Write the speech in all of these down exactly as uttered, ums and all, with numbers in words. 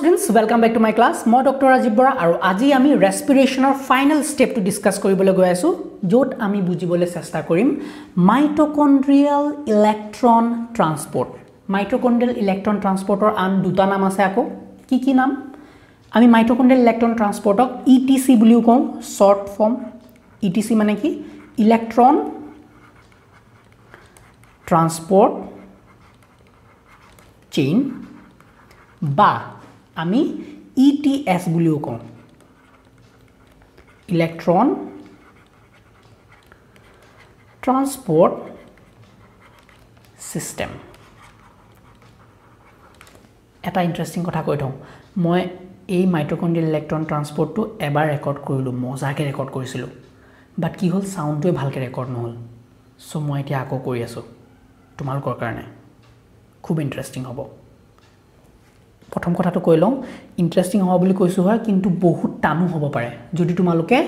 students, welcome back to my class. Moi Doctor Rajiv Bora aru aji ami respiration or final step to discuss koribole goi asu jot ami bujibole chesta korim mitochondrial electron transport. Mitochondrial electron transport or an duta naam ase ako ki ki naam ami mitochondrial electron transport ok E T C buliu kom short form. E T C mane ki electron transport chain বা আমি E T S বুলিও কও electron transport system এটা interesting কথা কই থম মই এই মাইটোকন্ড্রিয়াল ইলেকট্রন ট্রান্সপোর্ট টু এবাৰ ৰেকৰ্ড কৰিলো মজাকে ৰেকৰ্ড কৰিছিলো বাট কি হল সাউন্ডটোই ভালকে ৰেকৰ্ড নহল সো মই এতিয়া আকো কৰি আছো তোমালোকৰ কাৰণে খুব ইন্টাৰেস্টিং হ'ব প্ৰথম কথাটো কৈ লম ইন্টারেস্টিং হ'ব বুলি কৈছো হয় কিন্তু বহুত টানু হ'ব পাৰে যদি তোমালোকে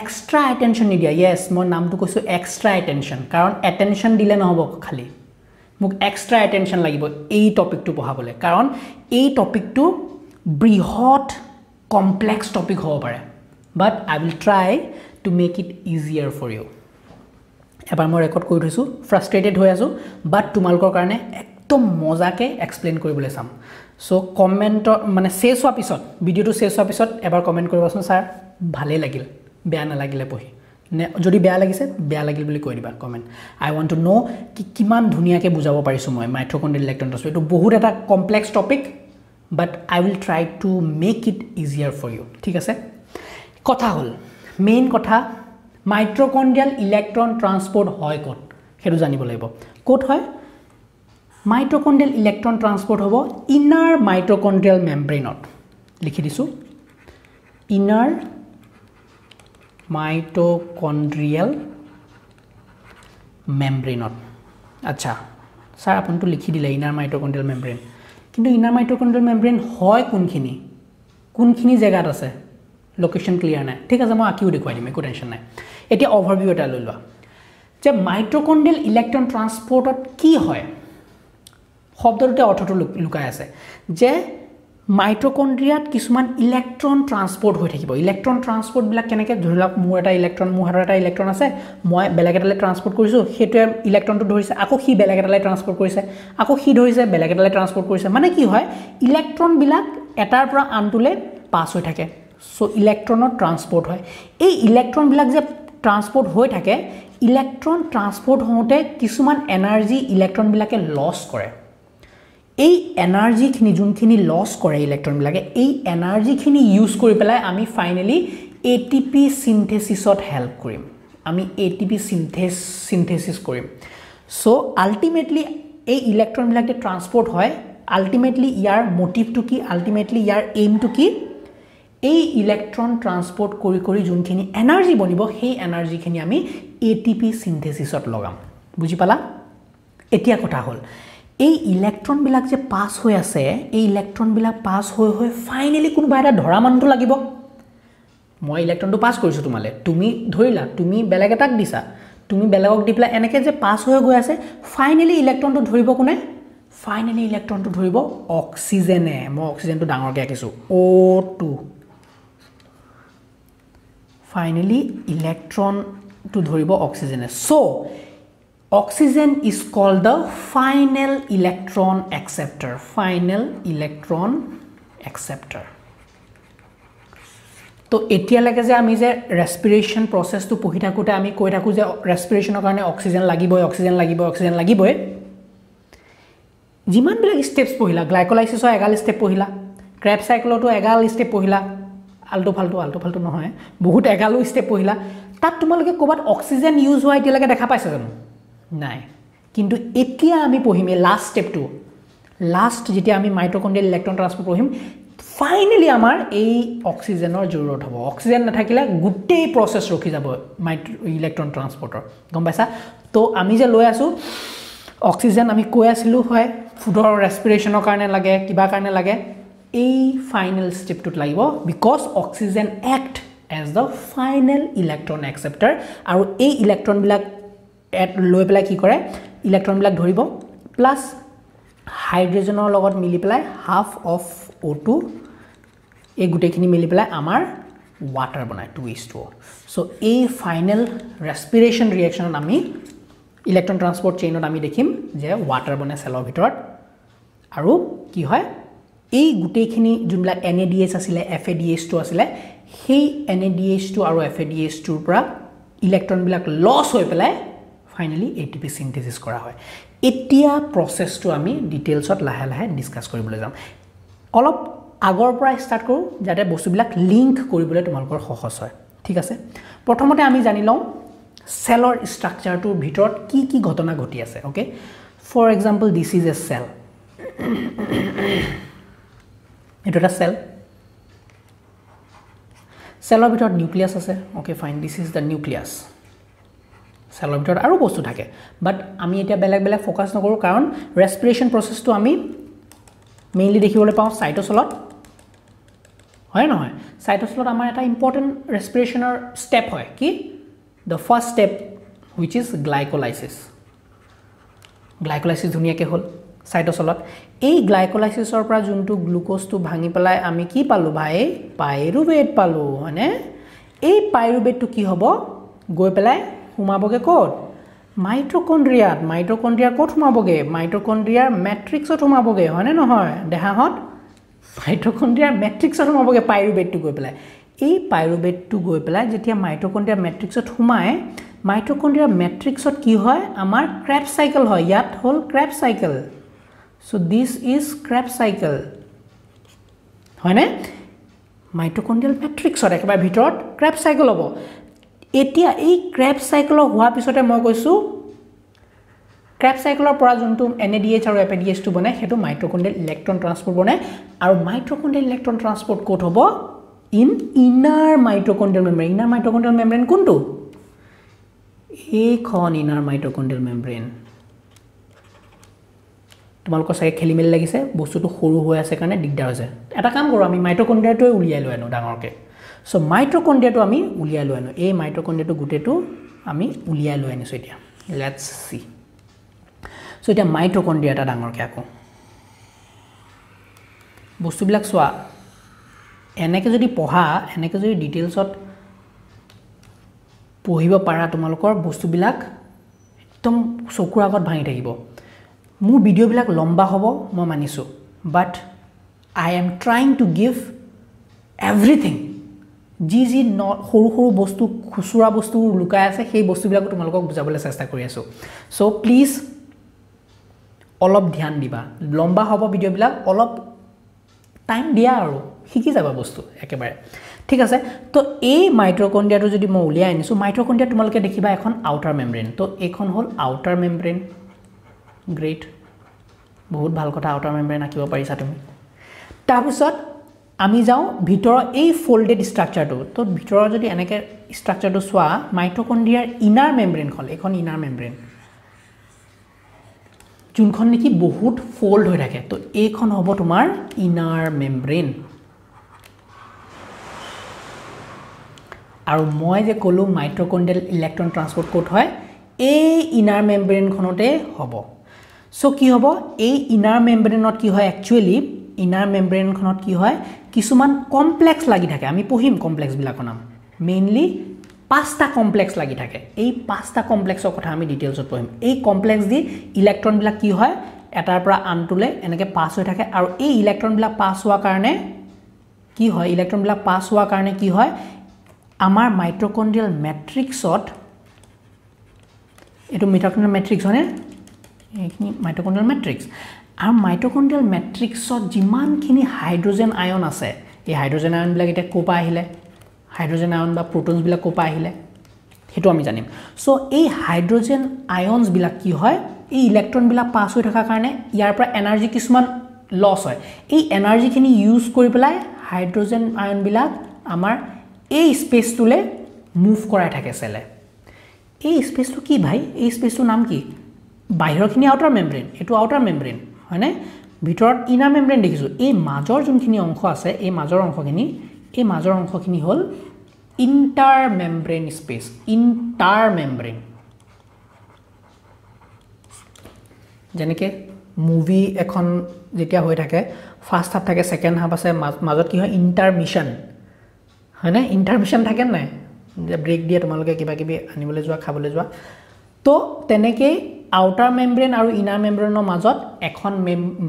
এক্সট্ৰা অ্যাটেনশন নিদিয়া यस মই নামটো কৈছো এক্সট্ৰা অ্যাটেনশন কাৰণ অ্যাটেনশন দিলে নহব খালি মোক এক্সট্ৰা অ্যাটেনশন লাগিব এই টপিকটো পঢ়াবলে কাৰণ এই টপিকটো বৃহৎ কমপ্লেক্স টপিক হ'ব পাৰে but I will try to make it easier for you এবাৰ মই ৰেকৰ্ড কৰি থৈছো ফ্ৰাষ্ট্ৰেটেড হৈ আছো বাট তোমালোকৰ কাৰণে একদম মজাকে এক্সপ্লেইন কৰিবলৈ চাম So comment माने शेष हुआ एपिसोड वीडियो टू शेष हुआ एपिसोड एबार कमेंट करबासन सर ভালে লাগিল বেয়া না লাগিলে পহি যদি বেয়া লাগিছে বেয়া লাগিল বুলি কই দিবা comment I want to know কি কিমান ধুনিয়াকে বুজাব পাৰিছো মই মাইটোকন্ড্রিয়াল ইলেকট্রন ট্রান্সপোর্ট এটো বহুত এটা complex topic but I will try to make it easier for you ঠিক আছে কথা হল মেইন কথা মাইটোকন্ড্রিয়াল ইলেকট্রন ট্রান্সপোর্ট হয় কোত হেতু জানিব লাগিব কোত হয় Mitochondrial electron transport hobo inner mitochondrial membrane ot likhi disu inner mitochondrial membrane ot acha sir apun to likhi dile inner mitochondrial membrane kintu inner mitochondrial membrane hoy kun khini kun khini jaga at ase location clear na thik ase moi akiu dekhai dim eko tension nai etia overview eta loi lua je mitochondrial electron transport ot ki hoy শব্দৰতে অৰ্থটো লুকাই আছে যে মাইটোকন্ড্ৰিয়াত কিছুমান electron transport হৈ থাকিব electron transport বিলাক কেনেকে ধৰিলা মোৰ এটা ইলেক্ট্ৰন মোৰ হাতৰ এটা ইলেক্ট্ৰন আছে মই বেলেগ এটালৈ ট্ৰান্সপোৰ্ট কৰিছো হেতু ইলেক্ট্ৰনটো ধৰিছে আকৌ সি বেলেগ এটালৈ ট্ৰান্সপোৰ্ট কৰিছে আকৌ সি ধৰিছে বেলেগ এটালৈ ট্ৰান্সপোৰ্ট কৰিছে মানে কি হয় ইলেক্ট্ৰন বিলাক এটাৰ পৰা আনটোলৈ পাছ হৈ থাকে সো ইলেক্ট্ৰনৰ ট্ৰান্সপোৰ্ট হয় এই ইলেক্ট্ৰন বিলাক যে ট্ৰান্সপোৰ্ট হৈ থাকে ইলেক্ট্ৰন ট্ৰান্সপোৰ্ট হওঁতে কিছুমান এনাৰ্জি ইলেক্ট্ৰন বিলাকে লছ কৰে এই এনাৰ্জি খিনি জুনখিনি লস কৰে ইলেক্ট্ৰন লাগে এই এনাৰ্জি খিনি ইউজ কৰি পেলাই আমি ফাইনালি A T P সিনথেসিসত হেল্প কৰিম আমি A T P synthase synthesis কৰিম সো আলটিমেটলি এই ইলেক্ট্ৰন লাগে ট্ৰান্সপোৰ্ট হয় আলটিমেটলি ইয়াৰ মোটিভটো কি আলটিমেটলি ইয়াৰ এইমটো কি এই ইলেক্ট্ৰন ট্ৰান্সপোৰ্ট কৰি কৰি জুনখিনি এনার্জি বনিব সেই এনার্জি খিনি আমি A T P সিনথেসিসত লগাম বুজি পালা এতিয়া কথা হল এই ইলেক্ট্রন বিলাক যে পাস হৈ আছে এই ইলেক্ট্রন বিলাক পাস হৈ হৈ ফাইনালি কোনবা এটা ধৰা মানটো লাগিব মই ইলেক্ট্ৰনটো পাস কৰিছো তোমালে তুমি ধৰিলা তুমি বেলেগ এটাক দিছা তুমি বেলেগক দিপলা এনেকে যে পাস হৈ গৈ আছে ফাইনালি ইলেক্ট্রনটো ধৰিব কোনে ফাইনালি ইলেক্ট্ৰনটো ধৰিব অক্সিজেনে মই অক্সিজেনটো ডাঙৰকে আকিছো O two ফাইনালি ইলেক্ট্ৰনটো ধৰিব অক্সিজেনে so Oxygen is called the final electron acceptor. Final electron acceptor. So, etia lage je ami je respiration process tu pohi thakote ami koi thaku je respiration karone oxygen lagiboy oxygen lagiboy oxygen lagiboy jiman bilak steps pohila glycolysis o egal step pohila Krebs cycle to egal step pohila alto falto alto falto no hoy bahut egalu step pohila tat tumaloke kobat oxygen use hoy etia lage dekha paisa janu নাই কিন্তু এতিয়া আমি পহিমে last step to last যেটা আমি mitochondrial electron transport পহিম finally আমাৰ এই অক্সিজেনৰ জৰুৰত হ'ব অক্সিজেন নাথাকিলে গুটেই প্ৰসেস ৰখি যাব মাইটো ইলেকট্ৰন ট্ৰান্সপোৰ্টৰ গম পাইছা তো আমি যে লৈ আছো অক্সিজেন আমি কৈ আছিলু হয় ফুডৰ ৰেসপিৰেচনৰ কাৰণে লাগে কিবা কাৰণে লাগে এই ফাইনাল স্টেপটোত লাগিব because oxygen act as the final electron acceptor আৰু এই ইলেকট্রন বিলাক at low pela ki kore electron bilak dhoribo plus हाइड्रोजनर লগত मिली পেলাই हाफ অফ O टू এই গুটেখিনি মিলি পেলাই আমাৰ ওয়াটার বনায় two is to four সো এই ফাইনাল রেসপিরেশন রিঅ্যাকশনত আমি ইলেকট্রন ট্রান্সপোর্ট চেইনত আমি দেখিম যে ওয়াটার বনে সেলৰ ভিতৰত আৰু কি হয় এই গুটেখিনি যোনলা NADH আছিলে FADH2 আছিলে সেই NADH2 আৰু FADH2 পৰা ইলেকট্ৰন বিলাক লস হৈ পেলাই ফাইনালি ATP সিনথেসিস কৰা হয় এতিয়া প্ৰচেছটো আমি ডিটেইলছত লাহে লাহে ডিসকাস কৰিবলৈ যাম অলপ আগৰ পৰা স্টাৰ্ট কৰো যাতে বস্তুবিলাক লিংক কৰিবলৈ তোমালকৰ সহজ হয় ঠিক আছে প্ৰথমতে আমি জানি লওঁ সেলৰ ষ্ট্ৰাকচাৰটোৰ ভিতৰত কি কি ঘটনা ঘটি আছে okay for example this is a cell এটা এটা সেল সেলৰ ভিতৰত নিউক্লিয়াস আছে okay fine this is the nucleus সেলৰ ভিতৰত আৰু বস্তু থাকে বাট আমি এটা বেলেগ বেলেগ ফোকাস নকৰো কাৰণ ৰেসপিৰেশন প্ৰচেছটো আমি মেইনলি দেখিবলৈ পাওঁ সাইটোসলত হয় নহয় সাইটোসলত আমাৰ এটা ইম্পৰ্টেন্ট ৰেসপিৰেশনৰ স্টেপ হয় কি the first step which is glycolysis glycolysis ধুনিয়াকে হল সাইটোসলত এই গ্লাইকোলাইসিসৰ পৰা যোনটো গ্লুকোজটো ভাঙি পেলাই আমি কি পালো ভাই পাইৰুভেট পালো মানে এই পাইৰুভেটটো কি হ'ব গৈ পেলাই হুমাবগে কোড মাইটোকন্ড্ৰিয়া মাইটোকন্ড্ৰিয়া কোড হুমাবগে মাইটোকন্ড্ৰিয়াৰ ম্যাট্ৰিক্সত হুমাবগে হয় নে নহয় দেহাহত মাইটোকন্ড্ৰিয়াৰ ম্যাট্ৰিক্সত হুমাবগে পাইৰুভেটটো গৈ পেলাই এই পাইৰুভেটটো গৈ পেলাই যেতিয়া মাইটোকন্ড্ৰিয়াৰ ম্যাট্ৰিক্সত হুমায় মাইটোকন্ড্ৰিয়াৰ ম্যাট্ৰিক্সত কি হয় আমাৰ ক্ৰেবছ সাইকেল হয় ইয়াত হল Krebs cycle so this is Krebs cycle হয়নে মাইটোকন্ড্ৰিয়াল ম্যাট্ৰিক্সৰ একেবাৰে ভিতৰত Krebs cycle হ'ব এতিয়া এই Krebs cycle হোৱাৰ পিছতে মই কৈছো Krebs cycle পৰা যোনটো NADH আৰু FADH2 বনে হেতু মাইটোকন্ড্ৰিয়াল ইলেকট্ৰন ট্ৰান্সপোৰ্ট বনে আৰু মাইটোকন্ড্ৰিয়াল ইলেকট্ৰন ট্ৰান্সপোৰ্ট কোড হ'ব in inner mitochondrial membrane inner mitochondrial membrane কোনটো এইখন ইনাৰ মাইটোকন্ড্ৰিয়াল মেমব্ৰেন তোমালক সাই খেলি মেলি লাগিছে বস্তুটো সৰু হৈ আছে কাৰণে দিগদাৰ হৈছে এটা কাম কৰো আমি মাইটোকন্ড্ৰিয়াটো উলিয়াই লৈ আনো ডাঙৰকে সো মাইটোকন্ড্রিয়াটো আমি উলিয়াই লৈ আনো এই মাইটোকন্ড্রিয়াটো গুটেটো আমি উলিয়াই লৈ আনিছো এতিয়া লেটস সি সো এটা মাইটোকন্ড্রিয়াটা ডাঙৰকে আকো বস্তুবিলাক সোয়া এনেকে যদি পঢ়া এনেকে যদি ডিটেইলছত পঢ়িব পাৰা তোমালকৰ বস্তুবিলাক একদম চকুৰ আগত ভাঙি থাকিব মোৰ ভিডিও বিলাক লম্বা হ'ব মই মানিছো but I am trying to give everything জি জি সৰু সৰু বস্তু খুচুৰা বস্তু লুকাই আছে সেই বস্তুবিলাক তোমালোকক বুজাবলৈ চেষ্টা কৰি আছো সো প্লিজ অলপ ধ্যান দিবা লম্বা হ'ব ভিডিও বিলাক অলপ টাইম দিয়া আৰু শিকি যাবা বস্তু একেবাৰে ঠিক আছে তো এই মাইটোকন্ড্ৰিয়াটো যদি মই উলিয়াই আনিছো মাইটোকন্ড্ৰিয়া তোমালোকে দেখিবা এখন আউটাৰ মেমব্ৰেন তো এখন হ'ল আউটাৰ মেমব্ৰেন Great. বহুত ভাল কথা আউটাৰ মেমব্ৰেন আকিব পাৰিছা তুমি তাৰপিছত আমি যাও ভিতৰৰ এই ফোল্ডেড ষ্ট্ৰাকচাৰটো তো ভিতৰৰ যদি এনেকে ষ্ট্ৰাকচাৰটো সোৱা মাইটোকন্ড্ৰিয়াৰ ইনাৰ মেমব্ৰেন হল এখন ইনাৰ মেমব্ৰেন যোনখন নেকি বহুত ফোল্ড হৈ থাকে তো এইখন হ'ব তোমাৰ ইনাৰ মেমব্ৰেন আৰু মই যে কলো মাইটোকন্ড্ৰিয়াল ইলেকট্ৰন ট্ৰান্সপোৰ্ট কোড হয় এই ইনাৰ মেমব্ৰেনখনতে হ'ব So কি হবো এই ইনার মেমব্রেনত কি হয় একচুয়ালি ইনার মেমব্রেনখনত কি হয় কিছুমান কমপ্লেক্স লাগি থাকে আমি পহিম কমপ্লেক্স বিলাকৰ নাম মেইনলি পাঁচটা কমপ্লেক্স লাগি থাকে এই পাঁচটা কমপ্লেক্সৰ কথা আমি ডিটেইলছত পহিম এই কমপ্লেক্স দি ইলেকট্ৰন বিলা কি হয় এটাৰ পৰা আনটোলে এনেকে পাস হৈ থাকে আৰু এই ইলেকট্ৰন বিলা পাস হোৱাৰ কাৰণে কি হয় ইলেকট্ৰন বিলা পাস হোৱাৰ কাৰণে কি হয় আমাৰ মাইটোকন্ড্ৰিয়াল ম্যাট্ৰিক্সত এটো মাইটোকন্ড্ৰিয়াল ম্যাট্ৰিক্স হনে এইখিনি মাইটোকন্ড্ৰিয়াল ম্যাট্ৰিক্স আৰু মাইটোকন্ড্ৰিয়াল ম্যাট্ৰিক্সত যিমানখিনি হাইড্রোজেন আয়ন আছে এই হাইড্রোজেন আয়ন বিলাক এটা কোপা আহিলে হাইড্রোজেন আয়ন বা প্রোটনস বিলাক কোপা আহিলে হেতু আমি জানিম সো এই হাইড্রোজেন আয়নস বিলাক কি হয় এই ইলেকট্রন বিলাক পাস হৈ থকা কাৰণে ইয়াৰ পৰা এনাৰ্জি কিছুমান লস হয় এই এনাৰ্জি খিনি ইউজ কৰি পেলাই হাইড্ৰোজেন আয়ন বিলাক আমাৰ এই স্পেসটোলে মুভ কৰাই থাকে সেলে এই স্পেসটো কি ভাই এই স্পেসটোৰ নাম কি বাইৰখিনি আউটাৰ মেমব্ৰেন এটো আউটাৰ মেমব্ৰেন হয়নে ভিতৰত ইনাৰ মেমব্ৰেন দেখিছো এই মাজৰ যোনখিনি অংশ আছে এই মাজৰ অংশখিনি এই মাজৰ অংশখিনি হল intermembrane space intermembrane জেনেকে movie এখন যেতিয়া হৈ থাকে ফার্স্ট হাফ থাকে সেকেন্ড হাফ আছে মাজত কি হয় ইন্টারমিশন হয় না ইন্টারমিশন থাকে না ব্রেক দিয়ে তোমালকে কিবা কিবি আনিবলে যোৱা খাবলে যোৱা তো তেনেকে আউটাৰ মেমব্ৰেন আৰু ইনাৰ মেমব্ৰেনৰ মাজত এখন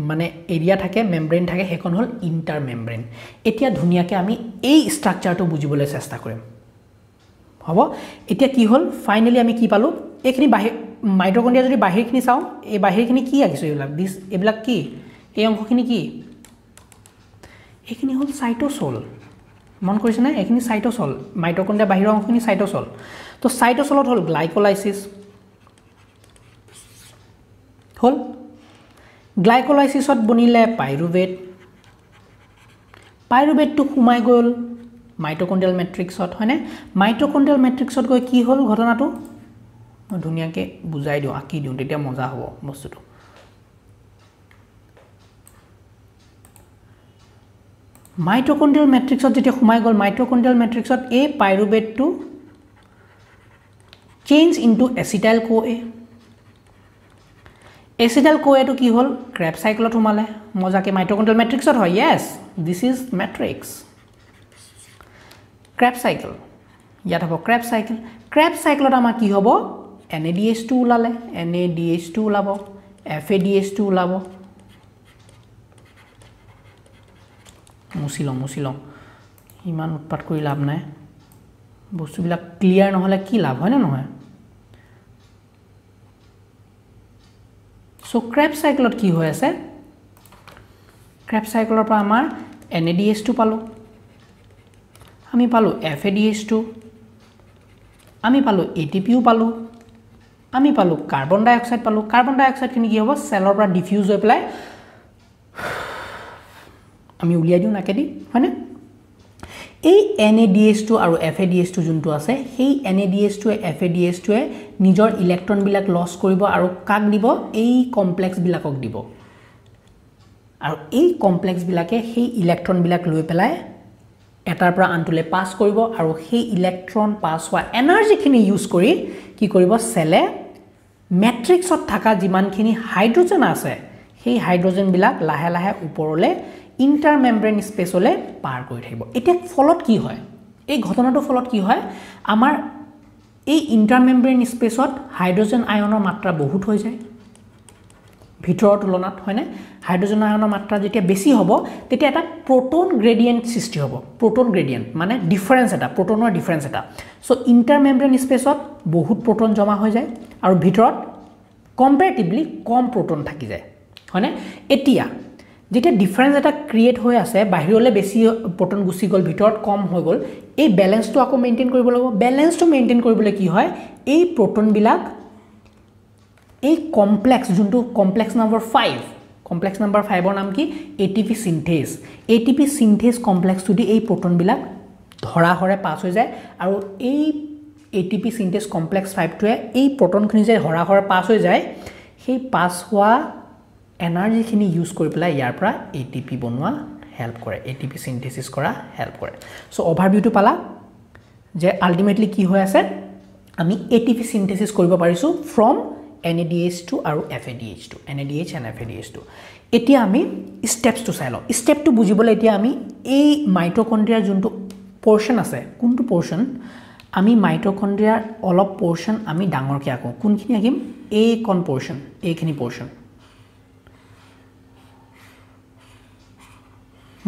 মানে এৰিয়া থাকে মেমব্ৰেন থাকে হেকন হল ইন্টাৰ মেমব্ৰেন এতিয়া ধুনিয়াকে আমি এই স্ট্ৰাকচাৰটো বুজিবলৈ চেষ্টা কৰিম হ'ব এতিয়া কি হল ফাইনালি আমি কি পালো এখনি বাহিৰ মাইটোকন্ড্ৰিয়া যদি বাহিৰখিনি চাও এই বাহিৰখিনি কি আহিছে এইবিলাক দিস এইবিলাক কি এই অংশখিনি কি এখনি হল সাইটোসল মন কৰিছ না এখনি সাইটোসল মাইটোকন্ড্ৰিয়া বাহিৰৰ অংশখিনি সাইটোসল তো সাইটোসলত হল গ্লাইকোলাইসিস হল গ্লাইকোলাইসিসত বনিলে পাইরুভেট পাইরুভেটটো ঘুমাই গল মাইটোকন্ড্রিয়াল ম্যাট্রিক্সত হয়নে মাইটোকন্ড্রিয়াল ম্যাট্রিক্সত গৈ কি হল ঘটনাটো ধুনিয়াকে বুজাই দিও আকি দিও তেতিয়া মজা হ'ব বস্তুটো মাইটোকন্ড্রিয়াল ম্যাট্রিক্সত যেতিয়া ঘুমাই গল মাইটোকন্ড্রিয়াল ম্যাট্রিক্সত এ পাইরুভেটটো change into acetyl CoA Acetyl CoA to ki hol Krebs cycle to male moja ke mitochondrial matrix or ho yes this is matrix Krebs cycle yat hobo Krebs cycle Krebs cycle ta ma ki hobo NADH2 ulale NADH2 ulabo FADH2 ulabo musilo musilo iman utpat kori lab nai bostu bilak clear nohole ki lab hoy na nohoy So Krebs cycle ki hoy ase Krebs cycle pa amar NADH2 palo ami palo FADH2 ami palo ATP palo ami palo carbon dioxide palo carbon dioxide kini ki hobo cell or diffuse hoi pelai ami uliya diu nakedi hone ei NADH2 aru FADH2 juntu ase hei NADH2 e FADH2 e নিজর electron বিলাক loss করিব আর কাক দিব এই complex বিলাকক দিব আর এই কমপ্লেক্স বিলাকে সেই ইলেকট্রন বিলাক লৈ পেলাই এটাৰ পৰা আনটোলে পাস কৰিব আৰ সেই ইলেকট্ৰন পাস হোৱা এনাৰ্জি খিনি ইউজ কৰি কি কৰিব সেলে ম্যাট্ৰিক্সত থাকা যিমানখিনি হাইড্ৰোজেন আছে সেই হাইড্ৰোজেন বিলাক লাহে লাহে ওপৰলে ইন্টাৰমেমব্ৰেন স্পেসলে পাৰ কৰি থাকিব এটা ফলত কি হয় এই ঘটনাটো ফলত কি হয় আমাৰ এই ইন্টাৰমেমব্ৰেন স্পেসত হাইড্ৰোজেন আয়নৰ মাত্ৰা বহুত হৈ যায় ভিতৰৰ তুলনাত হয়নে হাইড্ৰোজেন আয়নৰ মাত্ৰা যেতিয়া বেছি হ'ব তেতিয়া এটা প্ৰোটন গ্ৰেডিয়েন্ট সৃষ্টি হ'ব প্ৰোটন গ্ৰেডিয়েন্ট মানে ডিফাৰেন্স এটা প্ৰোটনৰ ডিফাৰেন্স এটা সো ইন্টাৰমেমব্ৰেন স্পেসত বহুত প্ৰোটন জমা হৈ যায় আৰু ভিতৰত কম্পাৰেটিভলি কম প্ৰোটন থাকি যায় হয়নে এতিয়া যেতিয়া ডিফাৰেন্স এটা ক্ৰিয়েট হৈ আছে বাহিৰলে বেছি প্ৰোটন গুছি গল ভিতৰত কম হৈ গল এই ব্যালেন্সটো আকো মেইনটেইন কৰিব লাগিব ব্যালেন্সটো মেইনটেইন কৰিবলৈ কি হয় এই প্ৰোটন বিলাক এই কমপ্লেক্স যোনটো কমপ্লেক্স নাম্বাৰ 5 কমপ্লেক্স নাম্বাৰ 5 ৰ নাম কি ATP synthase ATP synthase complex টু দি এই প্রোটন বিলাক ধৰা হৰে পাস হৈ যায় আৰু এই এটিপি সিনথেস কমপ্লেক্স 5 টোৱে এই প্ৰোটন খিনি যে ধৰা হৰে পাস হৈ যায় সেই পাস হোৱা এনাৰ্জি খিনি ইউজ কৰি পেলাই ইয়াৰ পৰা এটিপি বনোৱা হেল্প কৰে এটিপি সিনথেসিস কৰা হেল্প কৰে সো ওভাৰভিউটো পালা যে আলটিমেটলি কি হৈ আছে আমি এটিপি সিনথেসিস কৰিব পাৰিছো ফ্ৰম NADH2 আৰু FADH2 NADH and FADH2 এতিয়া আমি স্টেপস টু চাই লও স্টেপ টু বুজিবলৈ এতিয়া আমি এই মাইটোকন্ড্ৰিয়াৰ যোনটো পোৰশন আছে কোনটো পোৰশন আমি মাইটোকন্ড্ৰিয়াৰ অলপ পোৰশন আমি ডাঙৰকে আকো কোনখিনি আকিম এই কোন পোৰশন এইখিনি পোৰশন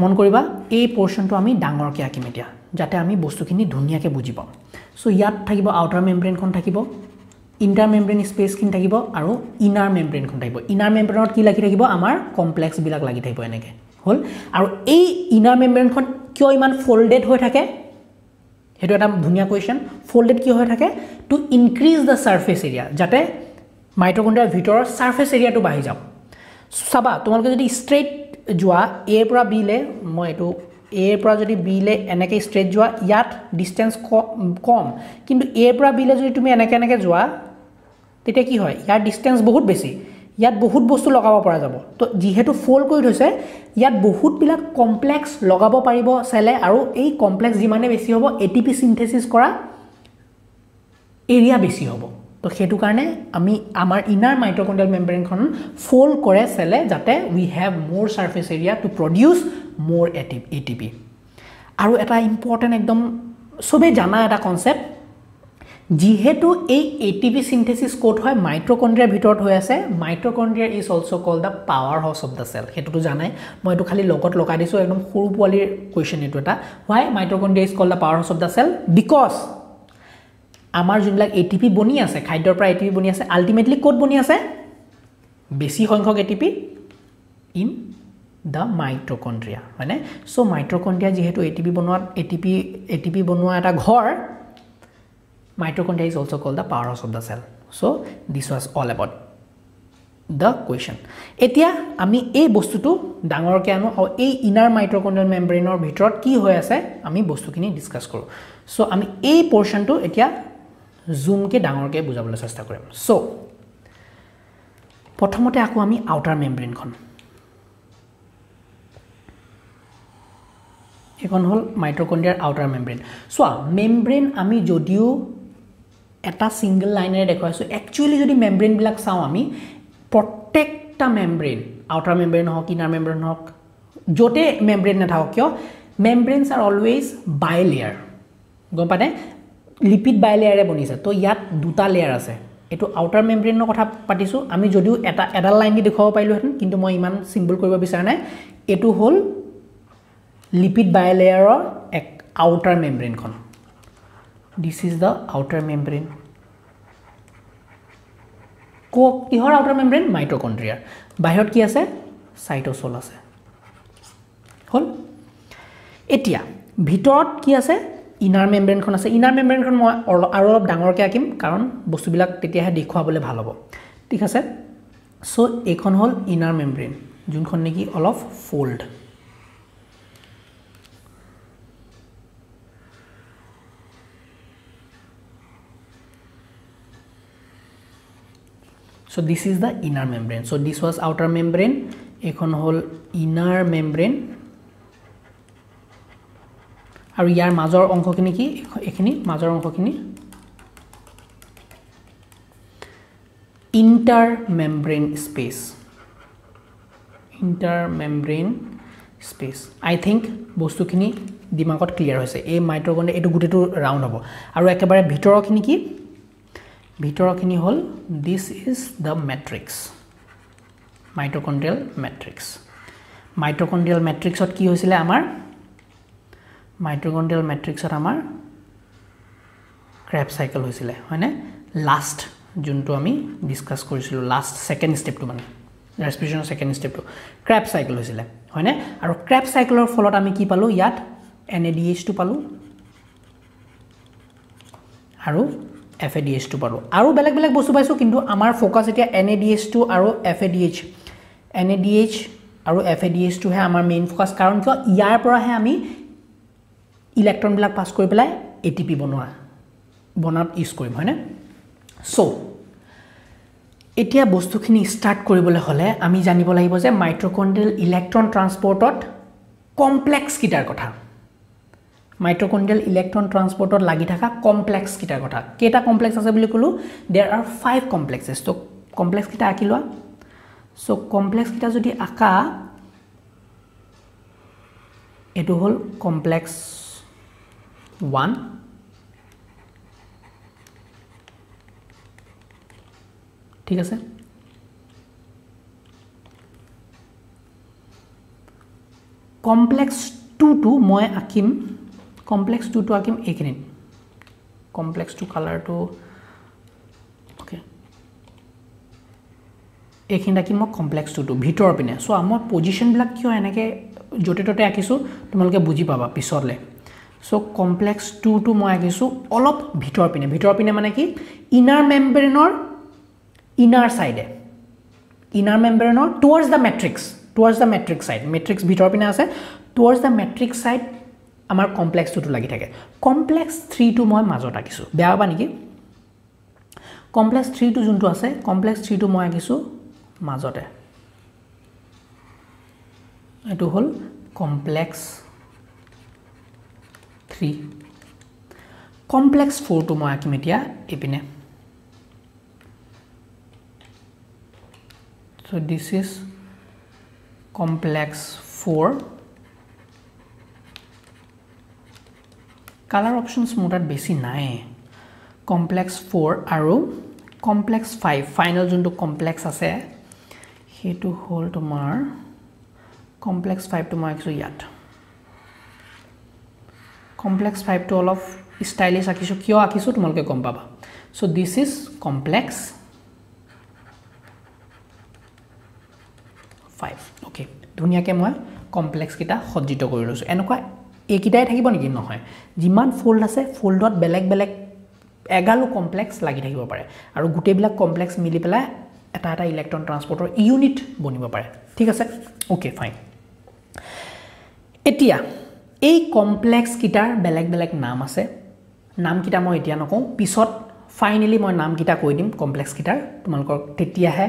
মন কৰিবা এই পোৰশনটো আমি ডাঙৰ কে আকিম এতিয়া যাতে আমি বস্তুখিনি ধুনিয়াকে বুজি পাম সো ইয়াত থাকিব আউটাৰ মেমব্ৰেন কোন থাকিব ইন্টাৰ মেমব্ৰেন স্পেস কিন থাকিব আৰু ইনাৰ মেমব্ৰেন কোন থাকিব ইনাৰ মেমব্ৰেনত কি লাগি থাকিব আমাৰ কমপ্লেক্স বিলাক লাগি থাকিব এনেকে হল আৰু এই ইনাৰ মেমব্ৰেনখন কিয় ইমান ফোল্ডেড হৈ থাকে হেটো এটা ধুনিয়া কোৱেশ্চন ফোল্ডেড কিয় হৈ থাকে to increase the surface area যাতে মাইটোকন্ড্ৰিয়াৰ ভিতৰৰ সাৰফেস এৰিয়াটো বাঢ়ি যাব সবা তোমালকে যদি স্ট্ৰেইট জোয়া এ পৰা বি লে মই এটো এ পৰা যদি বি লে এনেকে স্ট্ৰেট জোয়া ইয়াত ডিসটেন্স কম কিন্তু এ পৰা বি লে যদি তুমি এনেকে এনেকে জোয়া তেতিয়া কি হয় ইয়াত ডিসটেন্স বহুত বেছি ইয়াত বহুত বস্তু লগাব পৰা যাব তো যেহেতু ফোল্ড কৰি থৈছে ইয়াত বহুত বিলা কমপ্লেক্স লগাব পাৰিব সেলে আৰু এই কমপ্লেক্স যিমানে বেছি হ'ব এটিপি সিনথেসিস কৰা এৰিয়া বেছি হ'ব So, our inner mitochondrial membrane fold kore cell jate we have more surface area to produce more A T P. Aru eta important ekdom sobe jana eta concept. Jihetu A T P synthesis code hoy mitochondria bhitorot hoy ase. Mitochondria is also called the powerhouse of the cell. Hetu to janai. Moi etu khali logot logai disu ekdom khuru poali question etu eta. Why mitochondria is called the powerhouse of the cell? Because आमार जुन लाग A T P बनी आसे खाद्यर प्राय A T P बनी आसे ultimately code बनी आसे बेसी संख्यक A T P in the mitochondria माने so mitochondria जेहेतु ATP बनवा ATP ATP बनवा एटा घर mitochondria is also called the powerhouse of the cell so this was all about the question एतिया आमी ए वस्तुटु डांगर के आनो और ए inner mitochondrial membrane और भितरत की होय आसे आमी वस्तुखिनि डिस्कस करू so आमी ए पोर्शन टु एतिया zoom ke dangor ke bujabole chesta korim so prothomote aku ami outer membrane khon ekon hol mitochondria outer membrane so membrane ami jodio eta single line e dekhai so actually jodi membrane bilak sao ami protect ta membrane outer membrane hok inner membrane hok jote membrane na thao kyo membranes are always bilayer gom pane lipid bilayer bonise to yat duta layer ase etu outer membrane no kotha patisu ami jodiu eta adal line ki dekhabo pailu hen kintu moi iman symbol koriba bisarane etu hol lipid bilayer or outer membrane kon this is the outer membrane ko ihor outer membrane mitochondria bahirot ki ase cytosol ase hol etia bhitorot ki ase inner membrane kon ase inner membrane kon moi aro of dangor ke akim karon bostu bilak tetia ha dekhuwa bole bhal hobo thik ase so ekon hol inner membrane jun kon neki all of fold so this is the inner membrane so this was outer membrane ekon hol inner membrane আৰু ইয়াৰ মাজৰ অংশখিনি কি এখিনি মাজৰ অংশখিনি intermembrane space intermembrane space I think বস্তুখিনি দিমাগত clear হৈছে এই মাইটোকন্ড্ৰিয়া এটো গুটেটো ৰাউন্ড হ'ব আৰু একেবাৰে ভিতৰৰখিনি কি ভিতৰৰখিনি হল this is the matrix mitochondrial matrix mitochondrial ম্যাট্ৰিক্সত কি হৈছিল আমাৰ mitochondrial matrix or amar Krebs cycle hoisile hoine last jun to ami discuss korisilu last second step to mane respiration second step to Krebs cycle hoisile hoine aro Krebs cycle or folot ami ki palu yat N A D H two palu aro F A D H two palu aro belak belak bostu paisu kintu amar focus etia N A D H two aro F A D H N A D H aro F A D H two he amar main focus karon kyo iar pora he ami electron black pass kori pelai A T P bonua bonat use korim hoine so etia bostu khini start koribole hole ami janibo lagibo je mitochondrial electron transport ot complex kitar kotha mitochondrial electron transport ot lagi thaka complex kitar kotha keta complex ase boli kulu there are five complexes so complex kita akilwa so complex kita jodi aka etu hol complex one ठीक है complex two two मैं आकिम complex two two आकिम एक नहीं complex two color तो okay एक ही ना कि मैं complex two two भीतर अपने सो आमोर position ब्लॉक क्यों है ना के जोटे टोटे आकिसो तुम लोग के बुझी पावा पिसोर ले so complex two to moi agisu olop bhitor pine bhitor pine mane ki inner membrane or inner side inner membrane or towards the matrix towards the matrix side matrix bhitor pine ase towards the matrix side amar complex two to lagi thake complex three to moi majot agisu beya ba niki complex three to juntu ase complex three to moi agisu majote etu hol complex three complex four to moi akimetia epine So this is complex four. Color options modat besi nai. Complex four aru complex five final jonto complex ase he to hold tomar complex five to mark so yat complex five to all of stylish akisu kyo akisu tomolke kom paba. So this is complex five. Okay, dunia ke moi complex kita hojito korilu so enoka ekidai thakibo niki nohoy jiman fold ase fold dot belek belek एगालो complex लागि থাকিব পারে আৰু গুটে বিলাক complex মিলি পেলা এটা এটা ইলেক্ট্ৰন ট্ৰান্সপৰ্টৰ ইউনিট বনিব পাৰে ঠিক আছে ওকে ফাইন এতিয়া এই কমপ্লেক্স কিটাৰ বেলেগ বেলেগ নাম আছে নাম কিটা মই এতিয়া নকও পিছত ফাইনালি মই নাম কিটা কৈ দিম কমপ্লেক্স কিটাৰ তোমালোকৰ তেতিয়া হে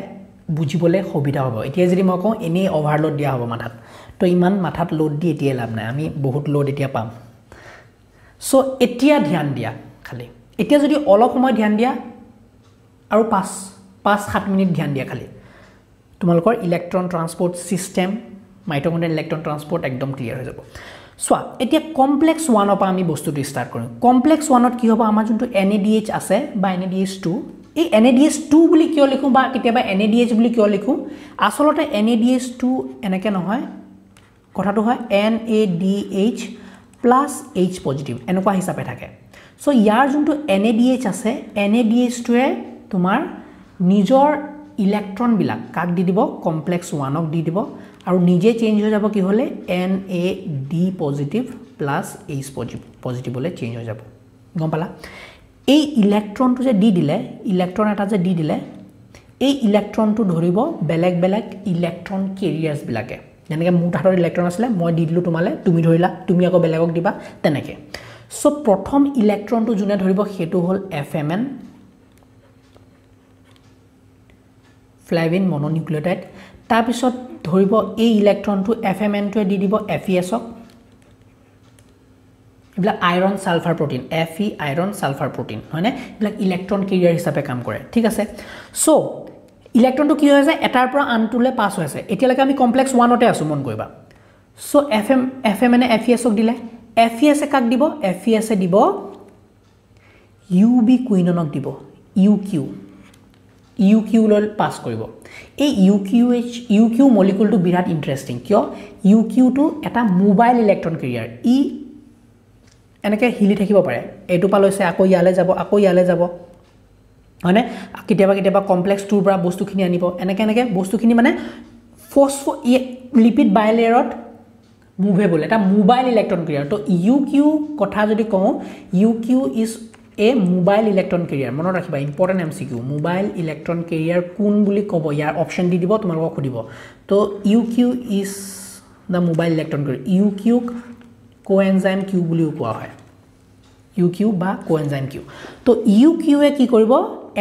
বুজিবলে সুবিধা হ'ব এতিয়া যদি মই কও এনে ওভাৰলোড দিয়া হ'ব মাথাত তো ইমান মাথাত লোড দি এতিয়া লাভ নাই আমি বহুত লোড এতিয়া পাম সো এতিয়া ধ্যান দিয়া খালি এতিয়া যদি অলপ সময় ধ্যান দিয়া আৰু five five seven মিনিট ধ্যান দিয়া খালি তোমালকৰ electron transport system mitochondrial electron transport একদম ক্লিয়াৰ হৈ যাব সো এতিয়া কমপ্লেক্স one অপা আমি বস্তুটো স্টাৰ্ট কৰিম কমপ্লেক্স one ত কি হ'ব আমাৰ যোনটো NADH আছে বা NADH two এই NADH two বুলি কিয় লিখো বা কেতিয়াবা NADH বুলি কিয় লিখো আসলতে NADH two এনেকে নহয় কথাটো হয় NADH plus H positive এনেকুৱা হিচাপে থাকে So, यार जुन्टो NADH आसे NADH two ए तुमार निजोर इलेक्ट्रॉन बिलाक काक दी दिबो कॉम्प्लेक्स one अक दी दिबो आरो निजे चेंज हो जाबो की होले NAD positive plus H positive होले चेंज हो जाबो गम पाला ए इलेक्ट्रॉन तो जे दी दिले इलेक्ट्रॉन एटा जे दी दिले ए इलेक्ट्रॉन तो धरिबो बेलेग बेलेग इलेक्ट्रॉन कैरियर्स बिलाके जनेके मोर हातर इलेक्ट्रॉन आसले মই দি দিলু তোমালে তুমি ধৰিলা তুমি আকৌ বেলেগক দিবা তেনেকে So, प्रथम इलेक्ट्रॉन तो जुने धरिबो हेतु होल F M N flavin mononucleotide तार पिसत धरिबो ए इलेक्ट्रॉन तो F M N तो दि दिबो F E S हक इब्ला iron sulphur protein Fe iron sulphur protein हैने इब्ला इलेक्ट्रॉन कैरियर हिसाबे काम करे ठीक আছে सो इलेक्ट्रॉन तो की होय जाय एटार पर आनटुले पास होय जाय एतिया लगे आमी कॉम्प्लेक्स one ओते आसु मन কইবা सो F M F M N ए F E S हक दिले F E S কাক দিব F E S দিব U B কুইননক দিব U Q U Q লল পাস কৰিব এই U Q H U Q মলিকুলটো বিৰাট ইন্টাৰেষ্টিং কিয় U Q টু এটা মোবাইল ইলেক্ট্ৰন কেৰিয়াৰ ই এনেকে হিলি থাকিব পাৰে এটো পা লৈছে আকৌ ইয়ালে যাব আকৌ ইয়ালে যাব মানে কিতিয়াবা কিতিয়াবা কমপ্লেক্স টু পৰা বস্তুখিনি আনিব এনেকে এনেকে বস্তুখিনি মানে ফসফো লিপিড বাইলেয়াৰত Movable, এটা mobile electron carrier. So U Q কথা যদি কও U Q is a mobile electron carrier. মনত ৰাখিবা important M C Q mobile electron carrier কোন বুলি কব ইয়াৰ অপচন দি দিব তোমালোকক খুদিব তো U Q is the mobile electron carrier. U Q coenzyme Q বুলি কোৱা হয় U Q বা coenzyme Q তো U Q এ কি কৰিব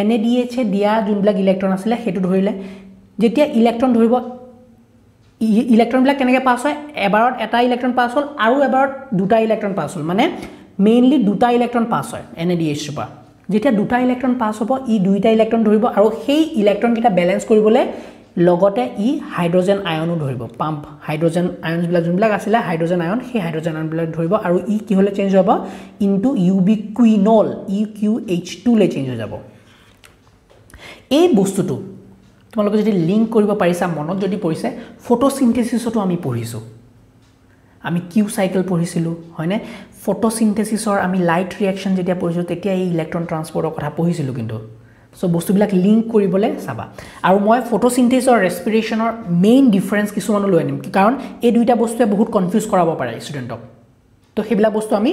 NADH এ দিয়া যোনবিলাক ইলেক্ট্ৰন আছিল হেতু ধৰিলে যেতিয়া ইলেক্ট্ৰন ধৰিব इलेक्ट्रॉन ब्लैक केनेके पास হয় এবাৰত এটা ইলেক্ট্ৰন পাস হল আৰু এবাৰত দুটা ইলেক্ট্রন পাস হল মানে মেইনলি দুটা ইলেক্ট্রন পাস হয় NADH পা যেতিয়া দুটা ইলেক্ট্রন পাস হ'ব ই দুইটা ইলেক্ট্রন ধৰিব আৰু সেই ইলেক্ট্ৰন কিটা ব্যালেন্স কৰিবলৈ লগতে ই হাইড্ৰোজেন আয়নো ধৰিব পাম্প হাইড্ৰোজেন আয়নস বিলাক যোন বিলাক আছিল হাইড্ৰোজেন আয়ন সেই হাইড্ৰোজেন আয়ন বিলাক ধৰিব আৰু ই কি হলে চেঞ্জ হ'ব into ubiquinol E Q H two লৈ চেঞ্জ হৈ যাব এই বস্তুটো তোমালোকে যদি লিংক কৰিব পাৰিছা মনত যদি পৰিছে ফটোসিনথেসিসটো আমি পঢ়িছো আমি কিউ সাইকেল পঢ়িছিলো হয়নে ফটোসিনথেসিসৰ আমি লাইট ৰিঅ্যাকশন যেতিয়া পঢ়িছো তেতিয়া এই ইলেক্ট্ৰন ট্ৰান্সপৰ্টৰ কথা পঢ়িছিলো কিন্তু সো বস্তুবিলাক লিংক কৰিবলৈ চাবা আৰু মই ফটোসিনথেসিস আৰু ৰেসপিৰেচনৰ মেইন ডিফাৰেন্স কিছুমান লৈ আনিম কাৰণ এই দুইটা বস্তুৱে বহুত কনফিউজ কৰাব পাৰে ষ্টুডেন্টক তো হেবলা বস্তু আমি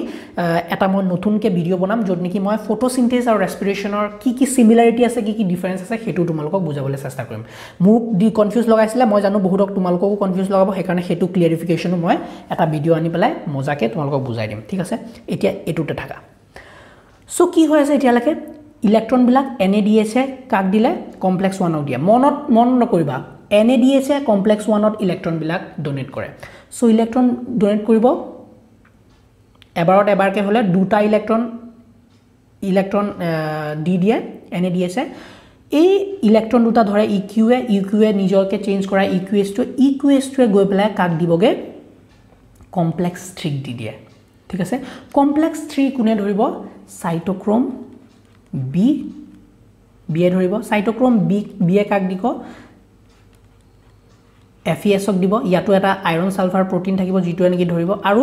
এটা মই নতুনকে ভিডিও বনাম যত নেকি মই ফটোসিনথেসিস আৰু ৰেসপিৰেচনৰ কি কি সিমিলাৰিটি আছে কি কি ডিফাৰেন্স আছে হেতু তোমালোকক বুজাবলৈ চেষ্টা কৰিম মোক ডি কনফিউজ লগাইছিল মই জানো বহুতক তোমালোকক কনফিউজ লগাব হে কাৰণে হেতু ক্লিয়াৰিফিকেশন মই এটা ভিডিও আনি পেলাই মজাকে তোমালোকক বুজাই দিম ঠিক আছে এতিয়া এটুতে থাকা সো কি হৈ আছে এতিয়া লাগে ইলেক্ট্ৰন বিলাক NADH এ কাক দিলে কমপ্লেক্স one অক দিয়া মনত মন নকৰিবা NADH এ কমপ্লেক্স one অত ইলেক্ট্ৰন বিলাক ডোনেট কৰে সো ইলেক্ট্ৰন ডোনেট কৰিব এবাৰত এবাৰকে হলে দুটা ইলেক্ট্ৰন ইলেক্ট্ৰন ডি দিয়ে NADH এই ইলেকট্ৰন দুটা ধৰে ইকিউএ ইকিউএ নিজকে চেঞ্জ কৰা ইকিউএস টু ইকিউএস টু গৈ পেলাই কাক দিবগে কমপ্লেক্স থ্ৰি দি দিয়ে ঠিক আছে কমপ্লেক্স থ্ৰি কোনে ধৰিব সাইটোক্ৰোম বি বি এ ধৰিব সাইটোক্রোম বি বি এ কাক দিক এফএস অক দিব ইয়াটো এটা আয়রন সালফার প্রোটিন থাকিব জিটো এনকি ধৰিব আৰু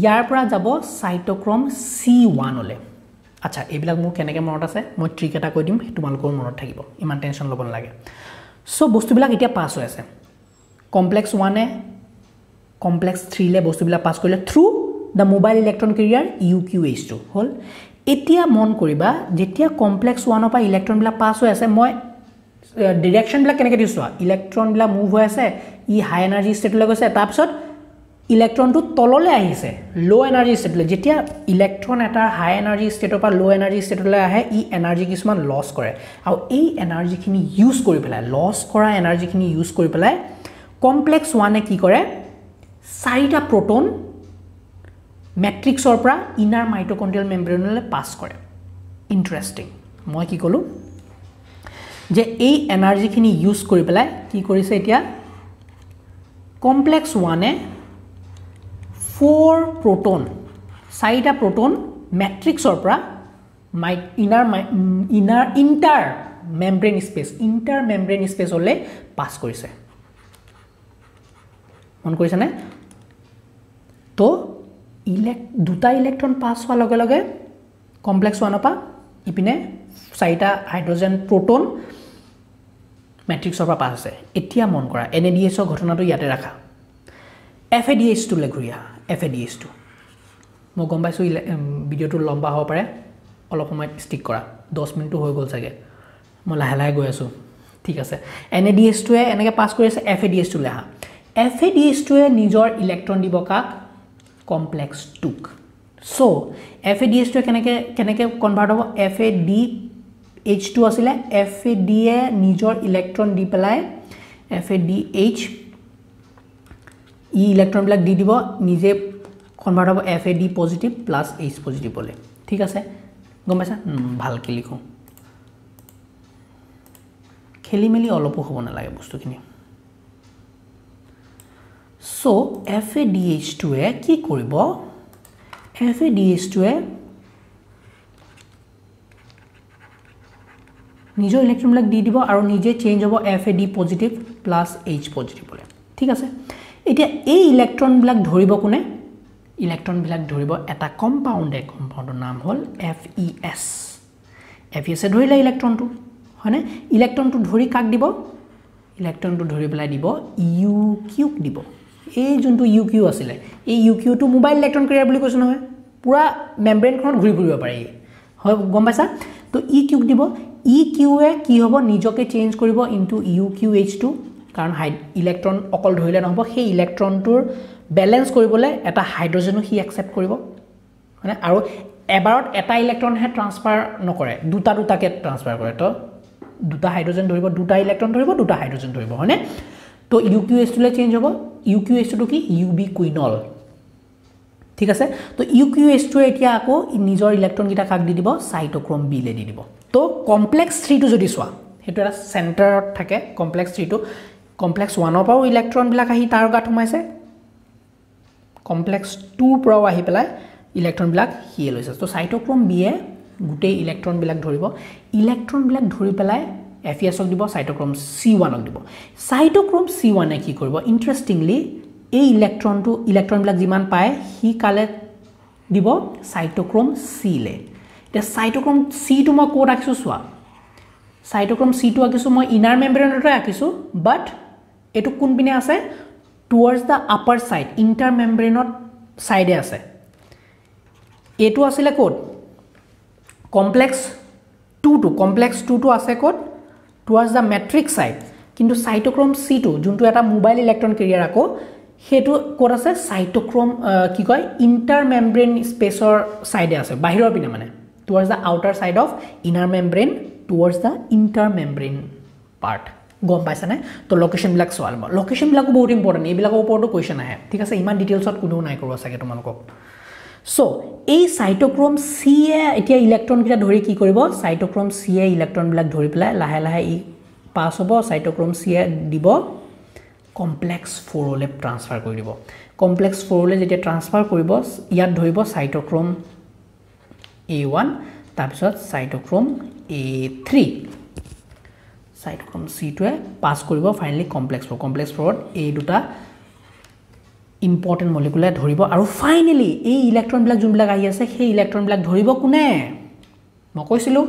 ইয়াৰ পৰা যাব সাইটোক্ৰোম সি ওয়ান হলে আচ্ছা এবিলাক মোৰ কেনেকে মনত আছে মই ট্ৰিক এটা কৈ দিম তোমালোকৰ মনত থাকিব ইমান টেনশন লব নালাগে সো বস্তুবিলাক এতিয়া পাস হৈ আছে কমপ্লেক্স ওয়ান এ কমপ্লেক্স থ্রি লে বস্তুবিলাক পাস কৰিলে through the mobile electron carrier U Q H two hol etia mon koriba jetia complex one pa electron bila pass hoy ase moi direction bila keneke diswa electron bila move hoy ase e high energy state la goise ta psot electron tu tolole ahise low energy state la jetia electron eta high energy state pa low energy state la ahe e energy kisman loss kore au ei energy kini use kori pelai loss kora energy kini use kori pelai complex one e ki kore sarita proton matrix or pra inner mitochondrial membrane le pass kore interesting moi ki kolu je ei energy khini use kori pelai ki korise etia complex one e four proton saita proton matrix or pra my inner my inner inter membrane space inter membrane space ole pass korise mon koise na to Elect দুটা electron pass হওয়ার লগে লগে complex one পা ইপিনে সাইটা hydrogen proton ম্যাট্ৰিক্সৰ পৰা pass আছে এতিয়া মন কৰা এনএডিএছ ৰ ঘটনাটো ইয়াতে ৰাখা এফএডিএছ টু লৈ ঘূৰিয়া এফএডিএছ টু মই গম পাইছো ভিডিওটো লম্বা হ'ব পাৰে অলপ সময় ষ্টিক কৰা দহ মিনিট হৈ গ'ল চাগে মই লাহে লাহে গৈ আছো ঠিক আছে এনএডিএছ টু এ এনেকৈ পাস কৰি আছে এফএডিএছ টু লৈ হা এফএডিএছ টু এ নিজৰ ইলেকট্রন দিব কাক complex two so F A D H two কেনেকে কেনেকে কনভার্ট হবো F A D H two আসলে F A D এ নিজৰ ইলেকট্রন দি পেলাই F A D H ই ইলেকট্রন ব্লক দি দিব নিজে কনভার্ট হবো F A D positive plus H positive বলে ঠিক আছে গম পাইছা ভালকে লিখো খেলি মেলি অলপো হ'ব না লাগে বস্তুখিনি So F A D H two A key कोरिबो F A D H two ए निजो इलेक्ट्रन लाग दी दिबो आरो निजे चेंज होबो F A D positive plus H positive बोले ठीक আছে এতিয়া এই ইলেকট্রন বিলাক ধৰিব কোনে ইলেকট্ৰন বিলাক ধৰিব এটা কম্পাউন্ড এ কম্পাউন্ডৰ নাম হল F E S F E S এ ধৰিলে ইলেকট্ৰনটো হয়নে ইলেকট্ৰনটো ধৰি কাক দিব ইলেকট্ৰনটো ধৰি পেলাই দিব U Q দিব এই জন্তু U Q আছিল এই U Q two mobile electron carrier বলি কৈছ নহয় পুরা মেমব্রেন খন ঘুৰি ঘুৰিব পাৰে হয় গম পাইছা তো E Q দিব E Q এ কি হ'ব নিজকে চেঞ্জ কৰিব into U Q H two কাৰণ ইলেকট্ৰন অকল ধৰিলে নহব সেই ইলেকট্ৰনটোৰ ব্যালেন্স কৰিবলে এটা হাইড্ৰোজেনো হি একসেপ্ট কৰিব মানে আৰু এবাৰত এটা ইলেকট্ৰন হে ট্ৰান্সফাৰ নকৰে দুটা দুটাকে ট্ৰান্সফাৰ কৰে তো দুটা হাইড্ৰোজেন ধৰিব দুটা ইলেকট্ৰন ধৰিব দুটা হাইড্ৰোজেন ধৰিব হনে তো U Q H two লে চেঞ্জ হ'ব U Q H two কি ubiquinol ঠিক আছে তো U Q H two এতিয়া আকো নিজৰ ইলেকট্রন গিটা কাক দি দিব সাইটোক্রোম B লে দি দিব তো কমপ্লেক্স থ্রি টু যদি সোয়া হেতু এটা সেন্টাৰত থাকে complex three to complex one পাও ইলেকট্ৰন বিলাক আহি তাৰ গাত হুমাইছে কমপ্লেক্স টু পৰাও আহি পেলাই ইলেকট্ৰন বিলাক হি লৈছে তো সাইটোক্ৰোম B এ গুটে ইলেকট্ৰন বিলাক ধৰিব ইলেকট্ৰন বিলাক ধৰি পেলাই F E S অক দিব সাইটোক্ৰোম C one অক দিব সাইটোক্ৰোম C one এ কি কৰিব ইন্টারেস্টিংলি এই ইলেকট্রনটো ইলেকট্রন বিলাক জিমান পায় হি কালে দিব সাইটোক্রোম C লে তে সাইটোক্রোম C টু মই কোড আকিছো সোয়া সাইটোক্রোম C টু আকিছো মই ইনাৰ মেমব্ৰেনত আকিছো বাট এটো কোন পিনে আছে towards the upper side inter মেমব্ৰেনত সাইডে আছে এটো আছিলে code complex two to complex two to ase code towards the matrix side kintu cytochrome C two juntu eta mobile electron carrier ako hetu code ase cytochrome uh, ki koy intermembrane space or side ase bahiror pine mane towards the outer side of inner membrane towards the intermembrane part গম পাইছা না তো location বিলাক সোয়াল location বিলাক বহুত important এই বিলাক ওপৰটো কোৱেশ্চন আহে ঠিক আছে ইমান ডিটেইলছত কোনো নাই কৰিব সাকে তোমালোকক So, a cytochrome C A electron cytochrome C A electron black lahe pass cytochrome C A dibo complex four O transfer koribo. Complex four O transfer koribo yad dhoribo cytochrome A one tapsot cytochrome A three. Cytochrome C two pass koribo finally complex four complex four A duta important molecule dhoribo aru finally ei electron black jun black ahi ase he electron black dhoribo kune ma koisilu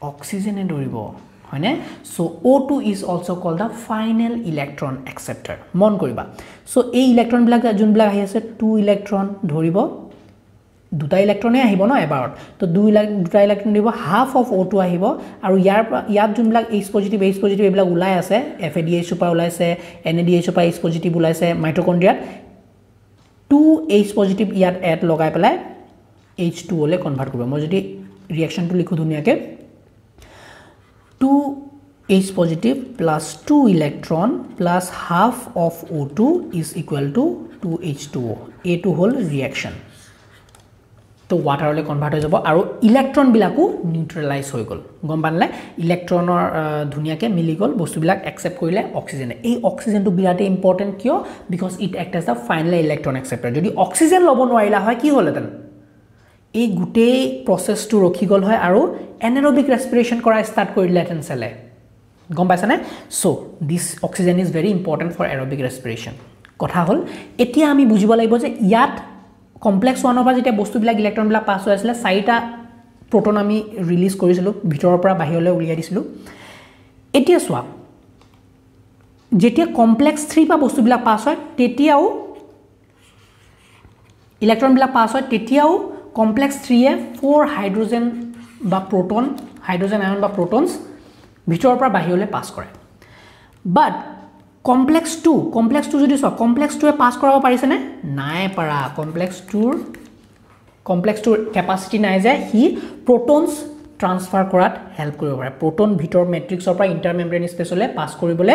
oxygen e dhoribo hoine so O two is also called the final electron acceptor mon koriba so ei electron black jun black ahi ase two electron dhoribo duta electron e ahibo no about to two duta electron dhoribo half of O two ahibo aru yar yar jun black H positive H positive e black ulai ase F A D H upa ulai ase N A D H upa H positive ulai ase mitochondria two H positive yard at logai pelai H two O le convert koribo moi jodi reaction to likhu dunia ke two H positive plus two electron plus half of O two is equal to two H two O A two whole reaction to water le convert ho jabo aru electron bilaku neutralize hoi gol gom banle electron or dunia ke mili gol bostu bilak accept korile oxygen e oxygen to birate important kyo because it act as the final electron acceptor jodi oxygen lobo noila hoy ki hole tan ei gute process to rokhi gol hoy aru anaerobic respiration kora start korile tan cell e gom paisa na so this oxygen is very important for aerobic respiration kotha hol etia ami bujibo laibo je yat complex one of us bostu bilak electron bilak pass hoy asile saita proton ami release korisilu bhitor pora bahirole uliya disilu etia swa jetia complex three pa bostu bilak pass hoy tetiao electron bilak pass hoy tetiao complex three e four hydrogen ba proton hydrogen ion ba protons bhitor pora bahirole pass kore but complex two complex two jodi so complex two e pass korabo parise ne nai para complex two complex two capacity nai je he protons transfer korat help koribo pare proton bhitor matrix or intermembrane space ole pass koribole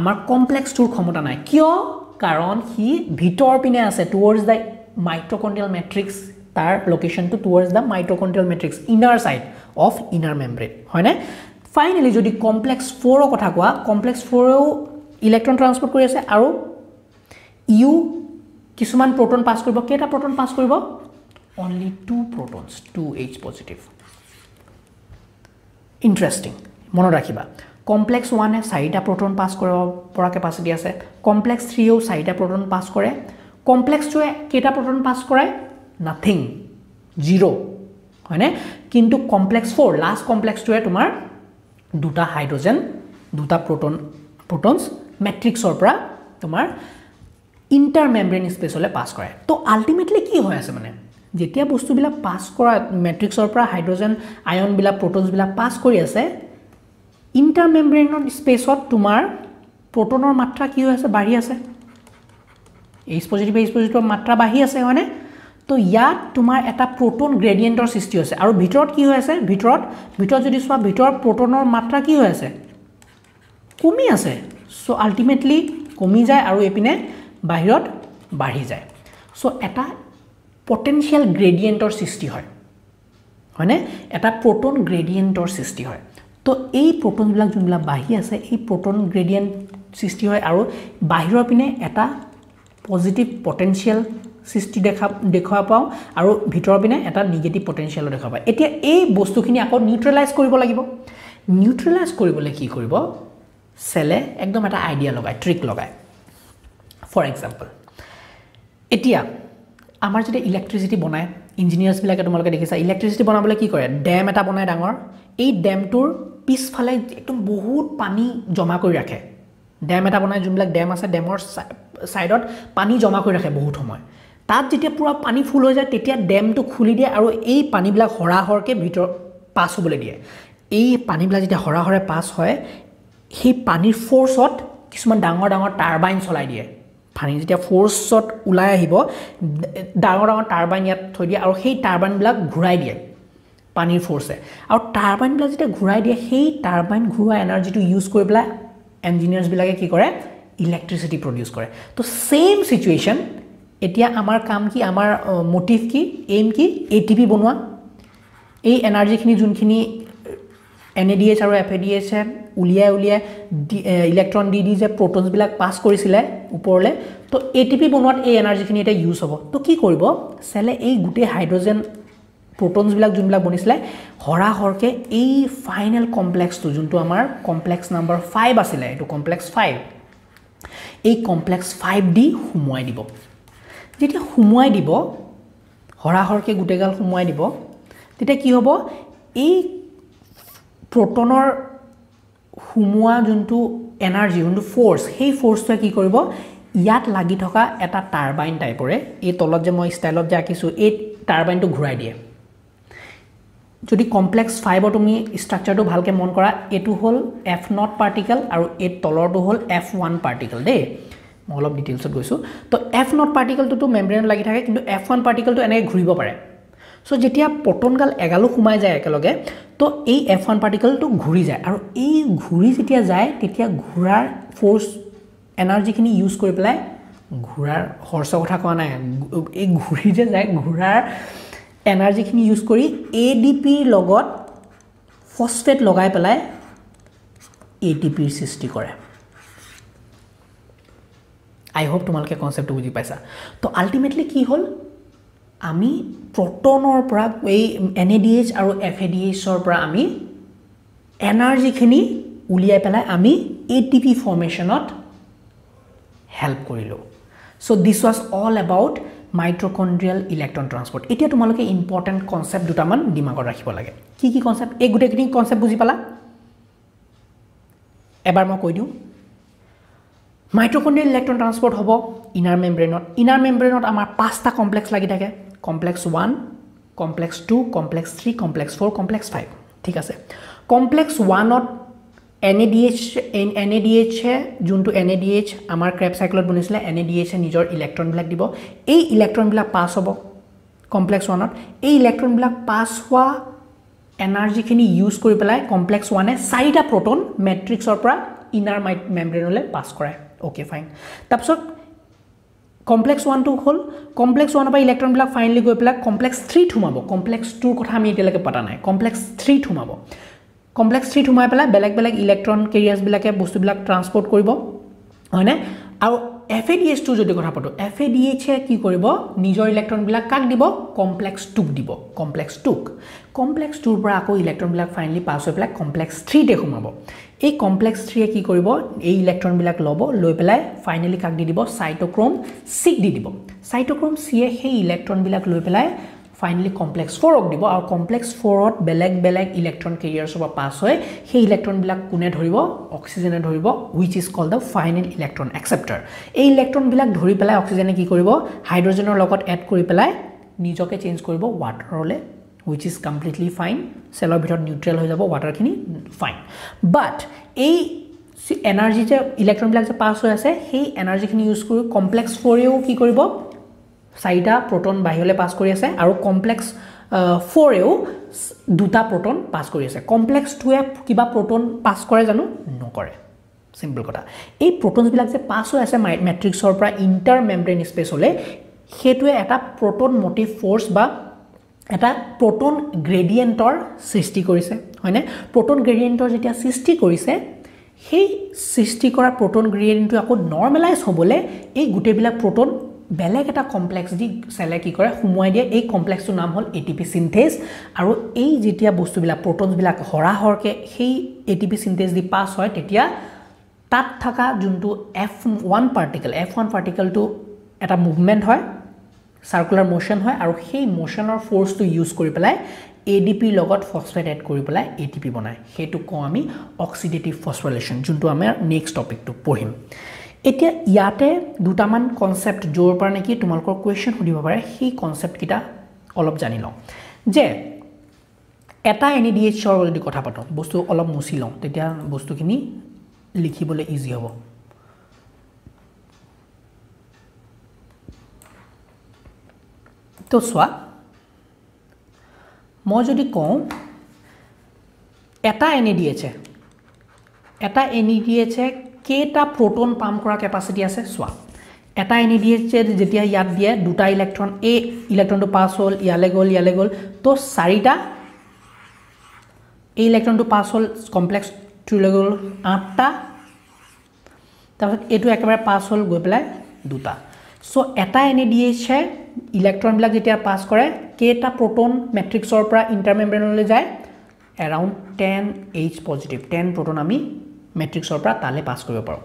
amar complex two khomota nai kyo karon he bhitor pine ase towards the mitochondrial matrix tar location to towards the mitochondrial matrix inner side of inner membrane hoine finally jodi complex four o kotha koa complex four o electron transport kori ase aru u kisuman proton pass koribo keta proton pass koribo only two protons two H positive interesting mono rakhiba complex one e saita proton pass koribo pora capacity ase complex three o saita proton pass kore complex two e keta proton pass kore nothing zero hoine kintu complex four last complex two e tomar duta hydrogen duta proton protons matrix or pra tomar intermembrane space ole pass kore to ultimately ki hoy ase mane jetia bostu bila pass kora matrix or pra hydrogen ion bila protons bila pass kori ase intermembrane space ot tomar proton or matra ki hoy ase bari ase H positive H positive matra bahi ase hone to ya tomar eta proton gradient or sisti ase aru bhitorot ki hoy ase bhitorot bhitor jodi swa bhitor proton or matra ki hoy ase কমি আছে so ultimately কমি যায় আৰু এপিনে বাহিৰত বাঢ়ি যায় so এটা পটেনশিয়াল গ্ৰেডিয়েন্টৰ সৃষ্টি হয় হয়নে এটা প্ৰোটন গ্ৰেডিয়েন্টৰ সৃষ্টি হয় তো এই প্ৰোটনবিলাক যোনবিলাক বাঢ়ি আছে এই প্ৰোটন গ্ৰেডিয়েন্ট সৃষ্টি হয় আৰু বাহিৰৰ পিনে এটা পজিটিভ পটেনশিয়াল সৃষ্টি দেখা দেখা পাও আৰু ভিতৰৰ পিনে এটা নেগেটিভ পটেনশিয়াল দেখা পায় এতিয়া এই বস্তুখিনি আকৌ নিউট্ৰেলাইজ কৰিব লাগিব নিউট্ৰেলাইজ কৰিবলৈ কি কৰিব सेले एकदम एटा आइडिया लगाय ट्रिक लगाय फॉर एग्जांपल एटिया आमार जदि इलेक्ट्रिसिटी बनाय इंजिनियर्स बिलाके तोमलके देखिसा इलेक्ट्रिसिटी बनाबले की करे डैम एटा बनाय डांगर ए डैम टुर पिस फाले एकदम बहुत पानी जमा करि राखे डैम एटा बनाय जुन बिलाक डैम आसे डैमर साइडत पानी जमा करि राखे बहुत समय तात जेते पुरा पानी फुल हो जाय तेतिया डैम टु खुली दिए आरो ए पानी बिलाक हरा हरके भितर पास होबले दिए ए पानी बिला जेते हरा हरे पास होय he pani force ot kisuman dangor dangor turbine cholai diye pani jetia force ot ulai ahibo dangor dangor turbine yat thoi diye aru hei turbine blak ghurai diye pani force e aru turbine blak jetia ghurai diye hei turbine ghura energy to use kori bla engineers bilake ki kore electricity produce kore to same situation এতিয়া আমাৰ কাম কি আমাৰ motive কি M কি ATP বনোৱা এই energy খিনি যোনখিনি এনএডিএচ আৰু এফএডিএচ উলিয়াই উলিয়াই ইলেক্ট্ৰন ডি ডি যে প্ৰোটনস বিলাক পাস কৰিছিলে ওপৰলে তো এটিপি বনোৱাত এই এনাৰ্জি খিনি এটা ইউজ হ'ব তো কি কৰিব সেলে এই গুটে হাইড্ৰোজেন প্ৰোটনস বিলাক যোনবিলাক বনিছিলে হৰা হৰকে এই ফাইনাল কমপ্লেক্স তো যোনটো আমাৰ কমপ্লেক্স নাম্বাৰ five আছিলে এটো কমপ্লেক্স five এই কমপ্লেক্স five ডি হুমুৱাই দিব যেতিয়া হুমুৱাই দিব হৰা হৰকে গুটেগাল হুমুৱাই দিব তেতিয়া কি হ'ব এই প্ৰোটনৰ হুমুৱা যোনটো এনাৰ্জি যোনটো ফোৰ্স সেই ফোৰ্সটো কি কৰিব ইয়াত লাগি থকা এটা টাৰবাইন টাইপৰে এই তলত যে মই স্টাইলত যে আকিছো এই টাৰবাইনটো ঘুৰাই দিয়ে যদি কমপ্লেক্স five অ তুমি স্ট্ৰাকচাৰটো ভালকে মন কৰা এটু হল f zero পাৰ্টিকল আৰু এ তলৰটো হল f one পার্টিকল দে মই অলপ ডিটেইলছত গৈছো তো f zero পার্টিকলটো তো মেমব্রেনত লাগি থাকে কিন্তু f one পার্টিকলটো এনে ঘুৰিব পাৰে সো যেতিয়া প্ৰোটনগাল এগালো ঘুমাই যায় একলগে তো এই f one পাৰ্টিকলটো ঘুৰি যায় আৰু এই ঘুৰি যেতিয়া যায় তেতিয়া ঘুৰাৰ ফোৰ্স এনাৰ্জি খিনি ইউজ কৰি পেলাই ঘুৰাৰ হৰ্ষ কথা কোৱা নাই এই ঘুৰি যে যায় ঘুৰাৰ एनर्जी খিনি ইউজ কৰি এডিপি লগত ফসফেট লগাই পেলাই এটিপি সৃষ্টি কৰে আই होप তোমালকে কনসেপ্ট বুজি পাইছা তো আলটিমেটলি কি হল আমি প্ৰোটনৰ পৰা এই এনএডিএইচ আৰু এফএডিএইচৰ পৰা আমি এনাৰ্জি খিনি উলিয়াই পেলাই আমি এটিপি ফৰ্মেশনত হেল্প কৰিলো so this was all about mitochondrial electron transport etia tumaloke important concept duta man dimagot rakhibo lage ki ki concept ek gude kini concept buji pala ebar ma koi diu mitochondrial electron transport hobo inner membrane not inner membrane not amar pasta complex lagi thake complex one complex two complex three complex four complex five thik ase complex one not NADH NADH जुनटू NADH आमार Krebs साइकलत बनिसले NADH निजर electron बिलाक दिबो ए electron बिलाक पास होबो complex one ए electron बिलाक पास हुआ एनर्जी खिनि यूज करि पेलाय कॉम्प्लेक्स one ए साइडा प्रोटॉन मैट्रिक्सर परा इनर मेम्ब्रेनले पास कराय ओके फाइन तबसक complex one to whole complex one परा इलेक्ट्रॉन बिलाक फाइनली गय पेलाय कॉम्प्लेक्स three थुमाबो कॉम्प्लेक्स two কথা আমি এটাকে পতা নাই कॉम्प्लेक्स three थुमाबो complex three thumai pela belak belak electron carriers bilake bostu bilak transport koribo hoine aru FADH two jodi kotha pato FADH e ki koribo nijor electron bilak kak dibo complex two dibo complex two complex two pra ako electron bilak finally pass hoi pela complex three te khumabo ei complex three e ki koribo ei electron bilak lobo loi pelai finally kak di dibo cytochrome C di dibo cytochrome C e he electron bilak loi pelai finally complex four ok dibo aru complex four ot belak belak electron carriers oba pass hoy he electron bilak kune dhoribo oxygen e dhoribo which is called the final electron acceptor ei electron bilak dhori pelai oxygen e ki koribo hydrogen or logot add kori pelai nijoke change koribo water ole which is completely fine cell or bithor neutral hoi jabo water khini fine but ei energy je electron bilak je pass hoy ase he energy khini use kori complex four e ki koribo সাইডা proton বাইহলে pass কৰি আছে আৰু complex four এও দুটা proton pass কৰি আছে complex two এ কিবা প্ৰোটন পাস কৰে জানো নকৰে সিম্পল কথা এই প্ৰোটনস বিলাক যে পাস হৈ আছে ম্যাট্ৰিক্সৰ পৰা ইন্টাৰ মেমব্ৰেন স্পেচ হলে হেতুৱে এটা প্ৰোটন মোটিভ ফোৰ্স বা এটা প্ৰোটন গ্ৰেডিয়েন্টৰ সৃষ্টি কৰিছে হয়নে প্ৰোটন গ্ৰেডিয়েন্টৰ যেতিয়া সৃষ্টি কৰিছে সেই সৃষ্টি কৰা প্রোটন গ্রেডিয়েন্টটো আকৌ নরমালাইজ হ'বলে এই গুটেবিলা প্রোটন बेलेग एटा कॉम्प्लेक्स दि सेले की करे हुमवाय दिए ए कॉम्प्लेक्स तो नाम होल एटीपी सिंथेस आरो ए जेटिया वस्तु बिला प्रोटॉन्स बिला हरा हरके हे एटीपी सिंथेस दि पास होय तेटिया तात थाका जुनटू F one particle F one particle तो एटा मूवमेंट होय सर्कुलर मोशन होय आरो हे मोशनर फोर्स तो यूज करि पेलाय एडीपी লগত ফসফেট এড কৰি পেলাই এটিপি বনায় হেতু কও আমি অক্সিডেটিভ ফসফোৰাইলেশন যোনটো আমি নেক্সট টপিকটো পঢ়িম এতিয়া ইয়াতে দুটামান কনসেপ্ট জোৰ পৰা নেকি তোমালকৰ কোৱেশ্চন সুধিব পাৰে সেই কনসেপ্ট কিটা অলপ জানি লওঁ যে এটা এনএডিএইচ ৰ যদি কথা পাতো বস্তু অলপ মুছি লওঁ তেতিয়া বস্তুখিনি লিখিবলৈ ইজি হ'ব তো সোয়া মই যদি কওঁ এটা এনএডিএইচ এটা এনএডিএইচ কেটা প্রোটন পাম্প কৰা ক্যাপাসিটি আছে সোয়া এটা NADH যেতিয়া ইয়াত দিয়ে দুটা ইলেক্ট্ৰন এ ইলেক্ট্ৰনটো পাস হল ইয়ালে গল ইয়ালে গল তো চাৰিটা এই ইলেক্ট্ৰনটো পাস হল কমপ্লেক্স টুলে গল আঠটা তাৰপিছত এটো একেবাৰে পাস হল গৈ পেলাই দুটা সো এটা NADH হে ইলেক্ট্ৰন বিলাক যেতিয়া পাস কৰে কেটা প্ৰোটন ম্যাট্ৰিক্সৰ পৰা ইন্টাৰমেমব্ৰেনলৈ যায় around ten H positive ten proton আমি matrix or tale pass koribo paro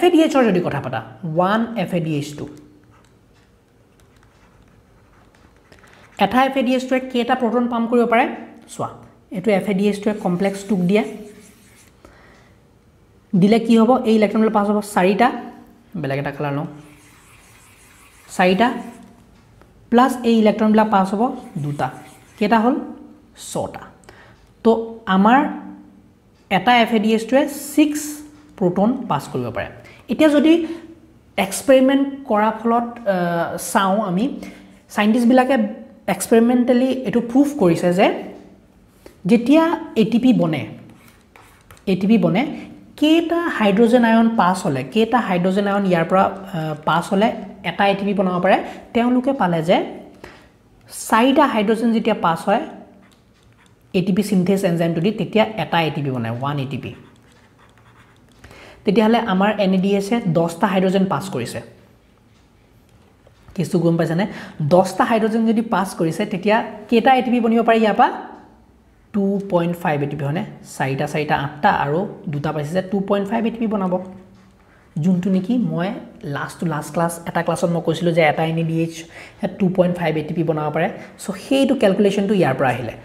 FADH or jodi kotha pata one F A D H two eta F A D H two e keta proton pump koribo pare swa etu F A D H two e complex tuk dia dile ki hobo ei electron le pass hobo four ta belag eta khala lo four ta plus ei electron bila pass hobo two ta keta hol six ta to amar eta F A D H two e six proton pass koribo pare etia jodi experiment kora pholot sao ami scientist bilake experimentally etu prove korise je jetia ATP bone ATP bone keta hydrogen ion pass hole keta hydrogen ion iar pra pass hole eta ATP banabo pare teuluke pale je side a hydrogen jetia pass hoy A T P synthase enzyme to di tetia eta A T P banay one A T P tetia hale amar NADH e ten ta hydrogen pass korise kisu gum paisane ten ta hydrogen jodi pass korise tetia keta A T P banibo pare iapa two point five A T P hone saita saita eight ta aro duta paise je two point five A T P banabo juntu niki moy last to last class eta class on mo koisilo je eta NADH two point five A T P banabo pare so hei to calculation to iar pra ahile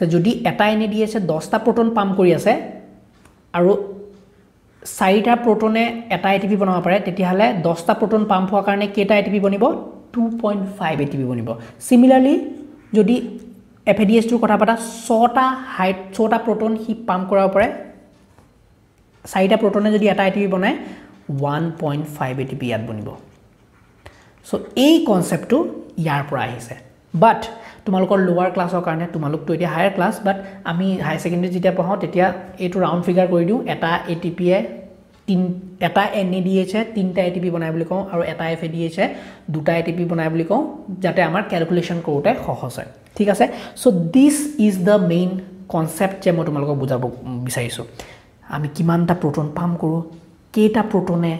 So, যদি এটা NADH এ ten ta proton pump কৰি আছে আৰু four ta protone এটা A T P বনাব পাৰে তেতিয়া হলে ten ta proton pump হোৱাৰ কাৰণে কেটা A T P বনিব two point five A T P বনিব similarly যদি F A D H two কথা পাতা six ta হাইট six ta proton হি pump কৰাব পাৰে four ta protone যদি এটা A T P বনায় one point five A T P ইয়াত বনিব সো এই কনসেপ্টটো ইয়াৰ পৰা আহিছে but তোমালোকৰ লোৱাৰ ক্লাছৰ কাৰণে তোমালোক তো এতিয়া হায়াৰ ক্লাছ বাট আমি হাই সেকেন্ডাৰী যেতিয়া পঢ়াও তেতিয়া এটো ৰাউন্ড ফিগাৰ কৰি দিও এটা A T P এ তিন এটা NADH এ তিনটা A T P বনাই বুলি কওঁ আৰু এটা F A D H এ দুটা A T P বনাই বুলি কওঁ যাতে আমাৰ ক্যালকুলেশন কৰোতে সহজ হয় ঠিক আছে so this is the main concept যে মই তোমালোকক বুজাব বিচাৰিছো আমি কিমানটা প্ৰোটন পাম্প কৰো কেটা প্ৰোটনে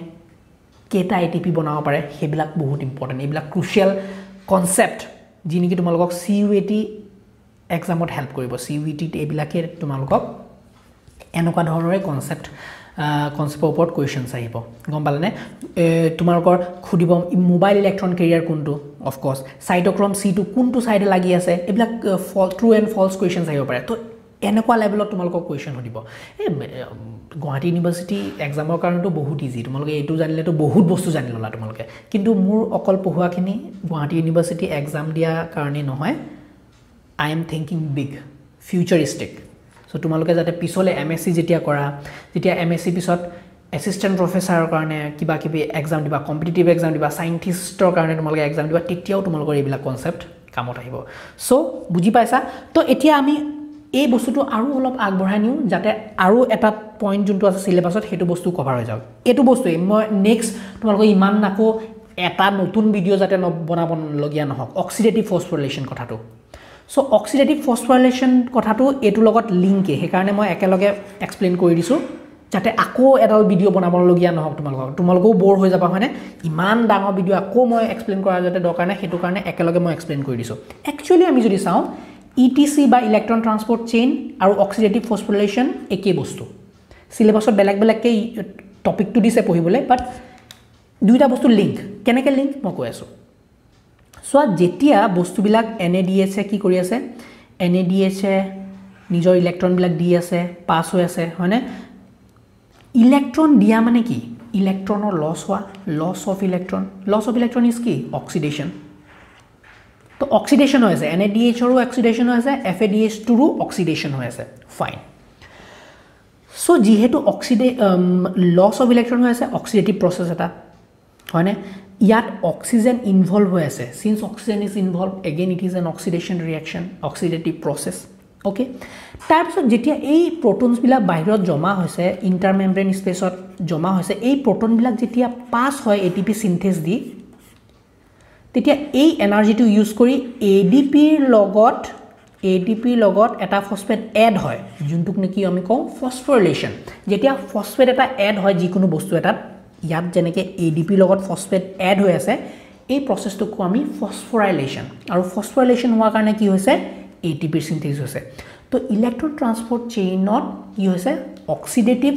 কেটা A T P বনাব পাৰে হেবিলাক বহুত ইম্পৰ্টেন্ট হেবিলাক ক্ৰুশিয়াল কনসেপ্ট जिनकी तुमालोকক C U E T एग्जामত হেল্প কৰিব C U E T এবিলাকে তুমালোকক এনেকুৱা ধৰণৰে কনসেপ্ট কনসেপ্টৰ ওপৰত কোৱেশ্চনছ আহিব গম পালেনে তোমালোকৰ খুদিব মোবাইল ইলেক্ট্ৰন কেৰিয়াৰ কোনটো of course cytochrome C two কোনটো সাইডে লাগি আছে এবিলাক ফল ট্ৰু এন্ড ফলস কোৱেশ্চনছ আহিব পাৰে তো এনেকুৱা লেভেলত তোমালোকক কোৱেশ্চন হদিব এ গুৱাহাটী ইউনিভাৰ্সিটি এগ্জামৰ কাৰণেটো বহুত ইজি তোমালোকে এটো জানিলে তো বহুত বস্তু জানিলা তোমালোকে কিন্তু মোৰ অকল পঢ়ুৱাখিনি গুৱাহাটী ইউনিভাৰ্সিটি এগ্জাম দিয়া কাৰণে নহয় I am thinking big futuristic so তোমালোকে যাতে পিছলে এমএসসি যেতিয়া কৰা যেতিয়া এমএসসি পিছত অ্যাসিস্ট্যান্ট প্ৰফেসৰৰ কাৰণে কিবা কিবি এগ্জাম দিবা কম্পিটিটিভ এগ্জাম দিবা সায়েন্টিষ্টৰ কাৰণে তোমালোকে এগ্জাম দিবা তেতিয়াও তোমালোকৰ এইবিলাক কনসেপ্ট কামত আহিব সো বুজি পাইছা তো এতিয়া আমি এই বস্তুটো আৰু অলপ আগবঢ়াই নিউ যাতে আৰু এটা পয়েন্ট যোনটো আছে সিলেবাসত হেতু বস্তু কভাৰ হৈ যাওক এটো বস্তুই মই নেক্সট তোমালোক ইমান নাকো এটা নতুন ভিডিও যাতে বনাব লগিয়া নহক অক্সিডেটিভ ফসফোরাইলেশন কথাটো সো অক্সিডেটিভ ফসফোরাইলেশন কথাটো এটো লগত লিংক হে কাৰণে মই একেলগে এক্সপ্লেইন কৰি দিছো যাতে আকো এডাল ভিডিও বনাব লগিয়া নহক তোমালোক তোমালোকও বৰ হৈ যাবা হয়নে ইমান ডাঙৰ ভিডিও আকো মই এক্সপ্লেইন কৰা যাতে দৰকাৰ নাই হেতু কাৰণে একেলগে মই এক্সপ্লেইন কৰি দিছো একচুয়ালি আমি যদি চাও E T C by electron transport chain আৰু oxidative phosphorylation একে বস্তু সিলেবাসত বেলেগ বেলেগ কে টপিক টু দিছে পঢ়িবলে বাট দুইটা বস্তু লিংক কেনেকে লিংক মই কৈ আছো সো যেতিয়া বস্তু বিলাক NADH কি কৰি আছে NADH নিজৰ ইলেক্ট্ৰন বিলাক দি আছে পাস হৈ আছে হয়নে ইলেক্ট্ৰন দিয়া মানে কি ইলেক্ট্ৰনৰ লস হোৱা loss of electron loss of electron is কি অক্সিডেশন तो ऑक्सीडेशन होय আছে NADH ৰো অক্সিডেশন হৈ আছে F A D H two ৰো অক্সিডেশন হৈ আছে ফাইন সো যেহেতু অক্সিডে লস অফ ইলেক্ট্ৰন হৈ আছে অক্সিডেটিভ প্ৰসেস এটা হয়নে ইয়াত অক্সিজেন ইনভলভ হৈ আছে since oxygen is involve again it is an oxidation reaction oxidative process okay তাৰ পিছত যেতিয়া এই প্ৰট'নছ বিলা বাহিৰত জমা হৈছে ইন্টাৰমেমব্ৰেন স্পেচত জমা হৈছে এই প্ৰট'ন বিলা যেতিয়া পাস হয় এটিপি সিনথেস দি তেতিয়া এই এনার্জিটো ইউজ কৰি এডিপি লগত এডিপি লগত এটা ফসফেট এড হয় যোনটুক নেকি আমি কও ফসফোরিলেশন যেতিয়া ফসফেট এটা এড হয় যিকোনো বস্তু এটা ইয়াত জেনেকে এডিপি লগত ফসফেট এড হৈ আছে এই প্ৰসেসটোকো আমি ফসফোৰাইলেশন আৰু ফসফোৰাইলেশন হোৱাৰ কাৰণে কি হৈছে A T P synthesis होसे तो electron transport chain not ये होसे oxidative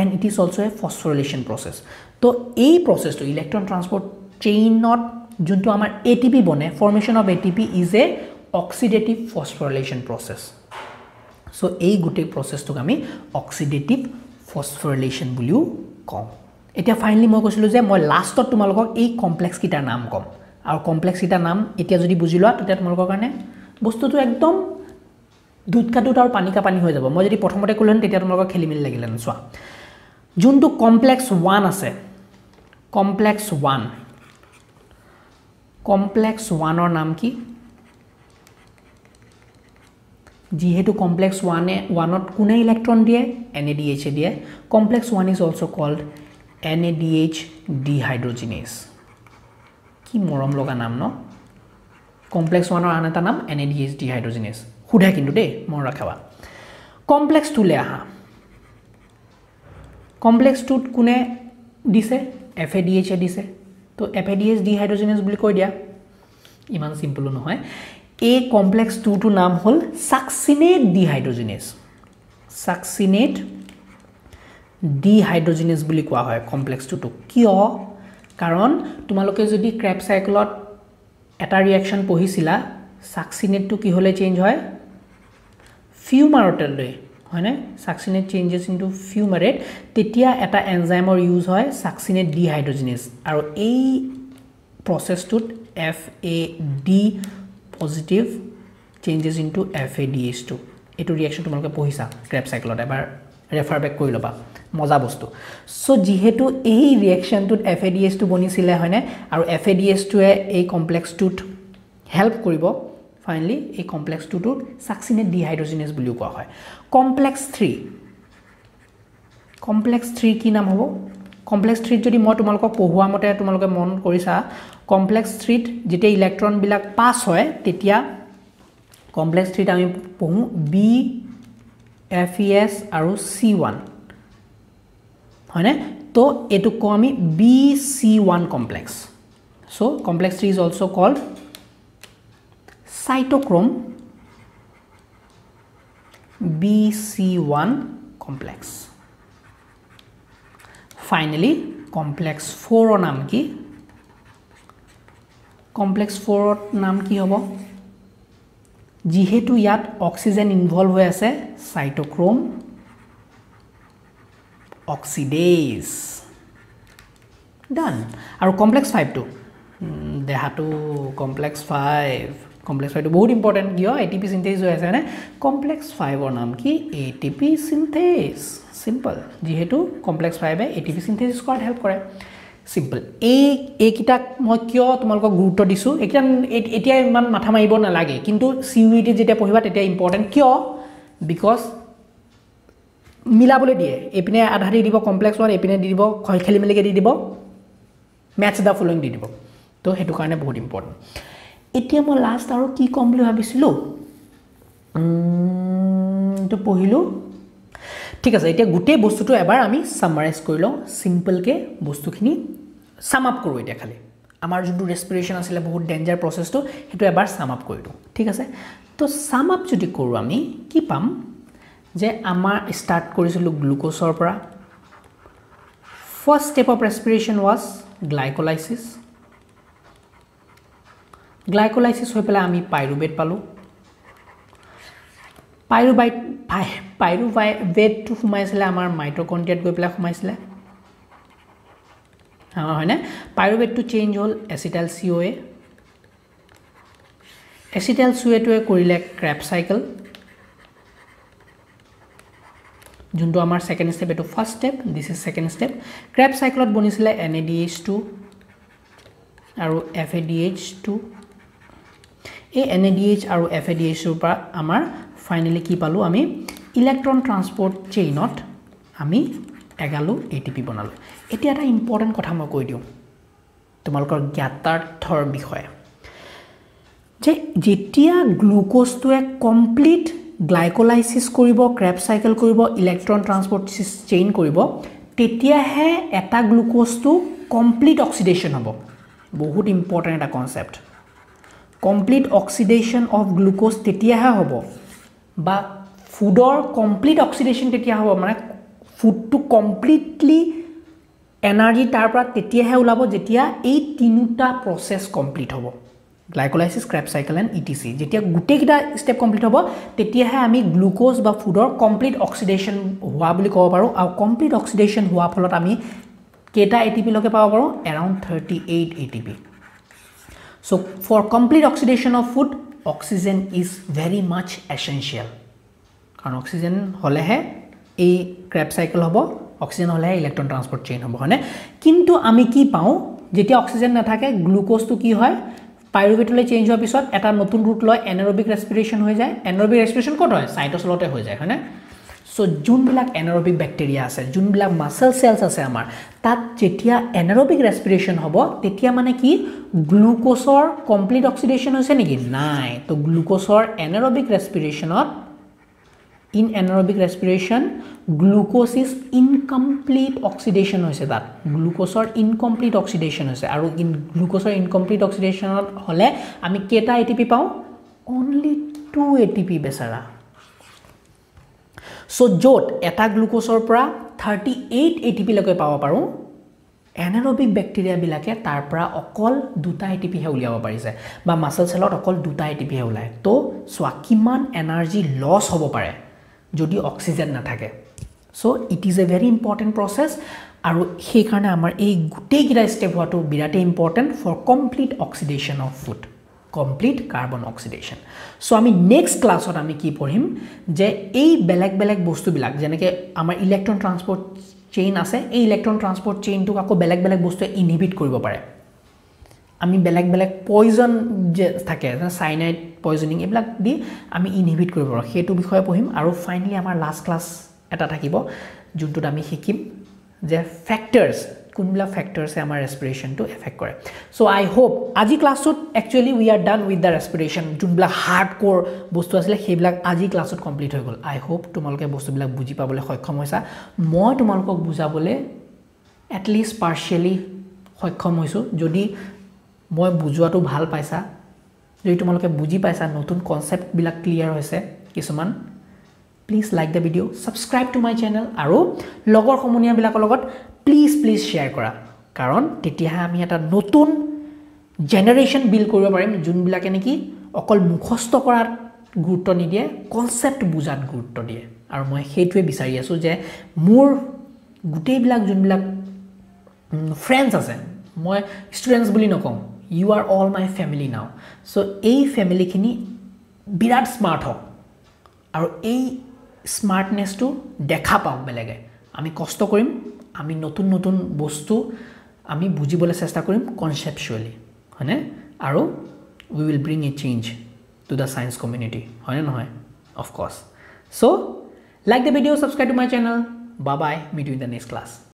and it is also a phosphorylation process तो ए process तो electron transport chain not जोन तो आमार A T P बने formation of A T P is a oxidative phosphorylation process so A Gute process तो कामी oxidative phosphorylation बुलियो कम इत्या finally मैं कोशिश लूँ मैं last तो तुम्हारे लोगों ए complex की टा नाम कम और complex की टा नाम इत्या जो डी बुझी लो तो तुम्हारे लोगों का ने বস্তু তো একদম দুধ কা দুধ আর পানি কা পানি হয়ে যাব মই যদি প্রথমতে কলন তেতিয়া তোমালোক খেলি মিল লাগিলেন সোয়া যোনটো কমপ্লেক্স one আছে কমপ্লেক্স one কমপ্লেক্স one এর নাম কি যেহেতু কমপ্লেক্স one এ one ত কোনে ইলেকট্রন দিয়ে N A D H এ দিয়ে complex one is also called N A D H dehydrogenase কি মৰম লগা নাম ন complex one or another name N A D H dehydrogenase khudha kintu de mon rakhawa complex two le aha complex two kune dise F A D H e dise to F A D H dehydrogenase buli koi dia iman simple no hoy a complex two to naam hol succinate dehydrogenase succinate dehydrogenase buli koa hoy complex two to kio karon tumaloke jodi Krebs cycle ot एटा reaction पहिसिला succinate to की होले change होय fumarate ले हैने succinate changes into fumarate तेतिया एटा एंजाइमर यूज होय सक्सिनेट डिहाइड्रोजिनेस आरो ए process to F A D positive changes into F A D H two एटु रिएक्शन तुमलके पहिसा क्रेब्स साइकलत एबार रेफर बैक কই লবা মজা বস্তু সো যেহেতু এই রিঅ্যাকশনটোত F A D H two বনিছিলে হয়নে আৰু F A D H two এ এই কমপ্লেক্স টুত হেল্প কৰিব ফাইনালি এই কমপ্লেক্স টুত সাকসিনেট ডিহাইড্ৰোজিনেস বুলিও কোৱা হয় কমপ্লেক্স three কমপ্লেক্স three কি নাম হ'ব কমপ্লেক্স three যদি মই তোমালোক পঢ়ুৱা মতে তোমালোক মন কৰিছা কমপ্লেক্স three যেতিয়া ইলেক্ট্রন বিলাক পাস হয় তেতিয়া কমপ্লেক্স three আমি পঢ়ু B F E S आरो C one हैने तो एतु को आमी B C one complex so complex three is also called cytochrome B C one complex finally complex four ओ नाम की complex four ओ नाम की होबो जिहेतु यात ऑक्सीजन इन्वॉल्व होय আছে সাইটোক্রোম অক্সিডেজ ডান আৰু কমপ্লেক্স five টু দেহাটো কমপ্লেক্স five কমপ্লেক্স five বহুত ইম্পৰ্টেন্ট কিয় এটিপি সিনথেস হৈ আছে না কমপ্লেক্স five ৰ নাম কি এটিপি সিনথেস সিম্পল जिहेतु কমপ্লেক্স five এ এটিপি সিনথেসিস কৰাত হেল্প কৰে सिंपल ए ए किटा म क्यो तुमलको गुरुत्व दिसु एकटा एटिया मान माथा माइबो ना लागे किंतु सीयूईटी जेटा पढिबा तेटा इम्पोर्टेन्ट क्यो बिकॉज मिलाबले दिए एपिने आधारि दिबो कॉम्प्लेक्स वन एपिने दिबो खयखेली मिलेके दिबो मैच द फॉलोइंग दिबो तो हेतु कारणे बहुत इम्पोर्टेन्ट एटिया म लास्ट आरो की कमले भाबिसिलो तो पहिलो ঠিক আছে এটা গুটে বস্তুটো এবাৰ আমি সামাৰাইজ কৰিলো সিম্পল কে বস্তুখিনি সাম আপ কৰো এটা খালি আমাৰ যোনটো ৰেসপিৰেচন আছিল বহুত ডेंजर প্ৰসেসটো হেতু এবাৰ সাম আপ কৰিলো ঠিক আছে তো সাম আপ যদি কৰো আমি কি পাম যে আমাৰ স্টাৰ্ট কৰিছিলো গ্লুকোজৰ পৰা first step of respiration was glycolysis glycolysis হৈ পেলা আমি পাইৰুভেট পালো পাইৰুভাইট পাইৰুভাইট ফুমাইছিলে আমাৰ মাইটোকন্ড্ৰিয়াত গৈ পেলা ফুমাইছিলে হ্যাঁ হয়নে পাইৰুভেট টু চেঞ্জ হল এসিটাইল সিওএ এসিটাইল সিওএ টুৱে কৰিলে ক্ৰেব সাইকেল যোনটো আমাৰ সেকেন্ড স্টেপ এটো first step this is second step Krebs সাইকেলত বনিছিলে NADH2 আৰু F A D H two এই NADH আৰু FADH ৰ পৰা আমাৰ ফাইনালি কি পালো আমি ইলেক্ট্রন ট্রান্সপোর্ট চেইনত আমি এগালো ATP বনালো এটা এটা ইম্পর্টেন্ট কথা মই কৈ দিও তোমালকৰ জ্ঞাতাৰ্থৰ বিষয় যে যেতিয়া গ্লুকোজটোৱে কমপ্লিট গ্লাইকোলাইসিস কৰিব ক্ৰেব সাইকেল কৰিব ইলেক্ট্ৰন ট্ৰান্সপোৰ্ট চেইন কৰিব তেতিয়াহে এটা গ্লুকোজটো কমপ্লিট অক্সিডেশন হ'ব বহুত ইম্পর্টেন্ট এটা concept complete oxidation of glucose tetia hobo ba food or complete oxidation tetia hobo mane food to completely energy tar pra tetia he ulabo jetia ei tinuta process complete hobo glycolysis Krebs cycle and etc jetia gute kita step complete hobo tetia he ami glucose ba food or complete oxidation hua boli kobo paru a complete oxidation hua pholot ami keta ATP loke pabo paru around thirty-eight ATP So, for complete oxidation of food, oxygen is very much essential. Because oxygen is a Krebs cycle, oxygen is an electron transport chain. Kintu ami ki pao, jeti oxygen na thake, glucose to ki hoy, pyruvate le change hoy pisot, eta notun route loy, anaerobic respiration hoy jay, anaerobic respiration kot hoy, cytosol te hoy jay, hone. So, jun bilak anaerobic bacteria ase, jun bilak muscle cells ase amar. Tat jetia anaerobic respiration hobo, tetia mane ki glucose or complete oxidation hoise niki nai. To glucose or anaerobic respiration or in anaerobic respiration, glucose is incomplete oxidation hoise tat. Glucose or incomplete oxidation hoise. Aru in glucose or incomplete oxidation hole ami keta ATP pao only two ATP besara. So, jot eta glucose or pra thirty-eight ATP lage pawa paru. Anaerobic bacteria bilake tar pra okol duta ATP he uliaba parise. Ba muscle cellot okol duta ATP he ulai. To swakiman energy loss hobo pare. Jodi oxygen na thake. So, it is a very important process. Aru he karone amar ei gutei gita step hoto birate important for complete oxidation of food. Complete carbon oxidation so ami next class ot ami ki porhim je ei belak belak bostu bilak jene ke amar electron transport chain ase ei electron transport chain to ako belak belak bostu inhibit koribo pare ami belak belak poison je thake cyanide poisoning e bilak di ami inhibit koribo he to bikhoy porhim aru finally amar last class eta thakibo juntu ami hikim je factors Kunbla factors are respiration to affect correct. So I hope Aji class actually we are done with the respiration. Junbla hardcore bostu asle hebla Aji class complete hoy gol. I hope tomaloke bostu bila buji pabole hoikom hoisa. Moi tomalok bujabole at least partially hoikom hoisu. Jodi moi bujuato bhal paisa. Jodi tomaloke buji paisa notun concept bila clear hoise kisuman Please like the video, subscribe to my channel. Aro logor komunia bila kologot. Please, please share kora. Karon tetiha ami eta notun generation build koribo parim jun bilake neki okol mukhosto korar gurutto ni diye concept bujat gurutto diye. Aru moi hetue bisari asu je mur gutei bilak jun bilak friends ase moi students buli nokom you are all my family now. So ei family kini birat smart ho. Aru ei smartness to dekha pao belage ami kosto korim আমি নতুন নতুন বস্তু আমি বুজিবলৈ চেষ্টা কৰিম conceptually হয়নে আৰু we will bring a change to the science community হয় নহয় of course so like the video subscribe to my channel bye bye meet you in the next class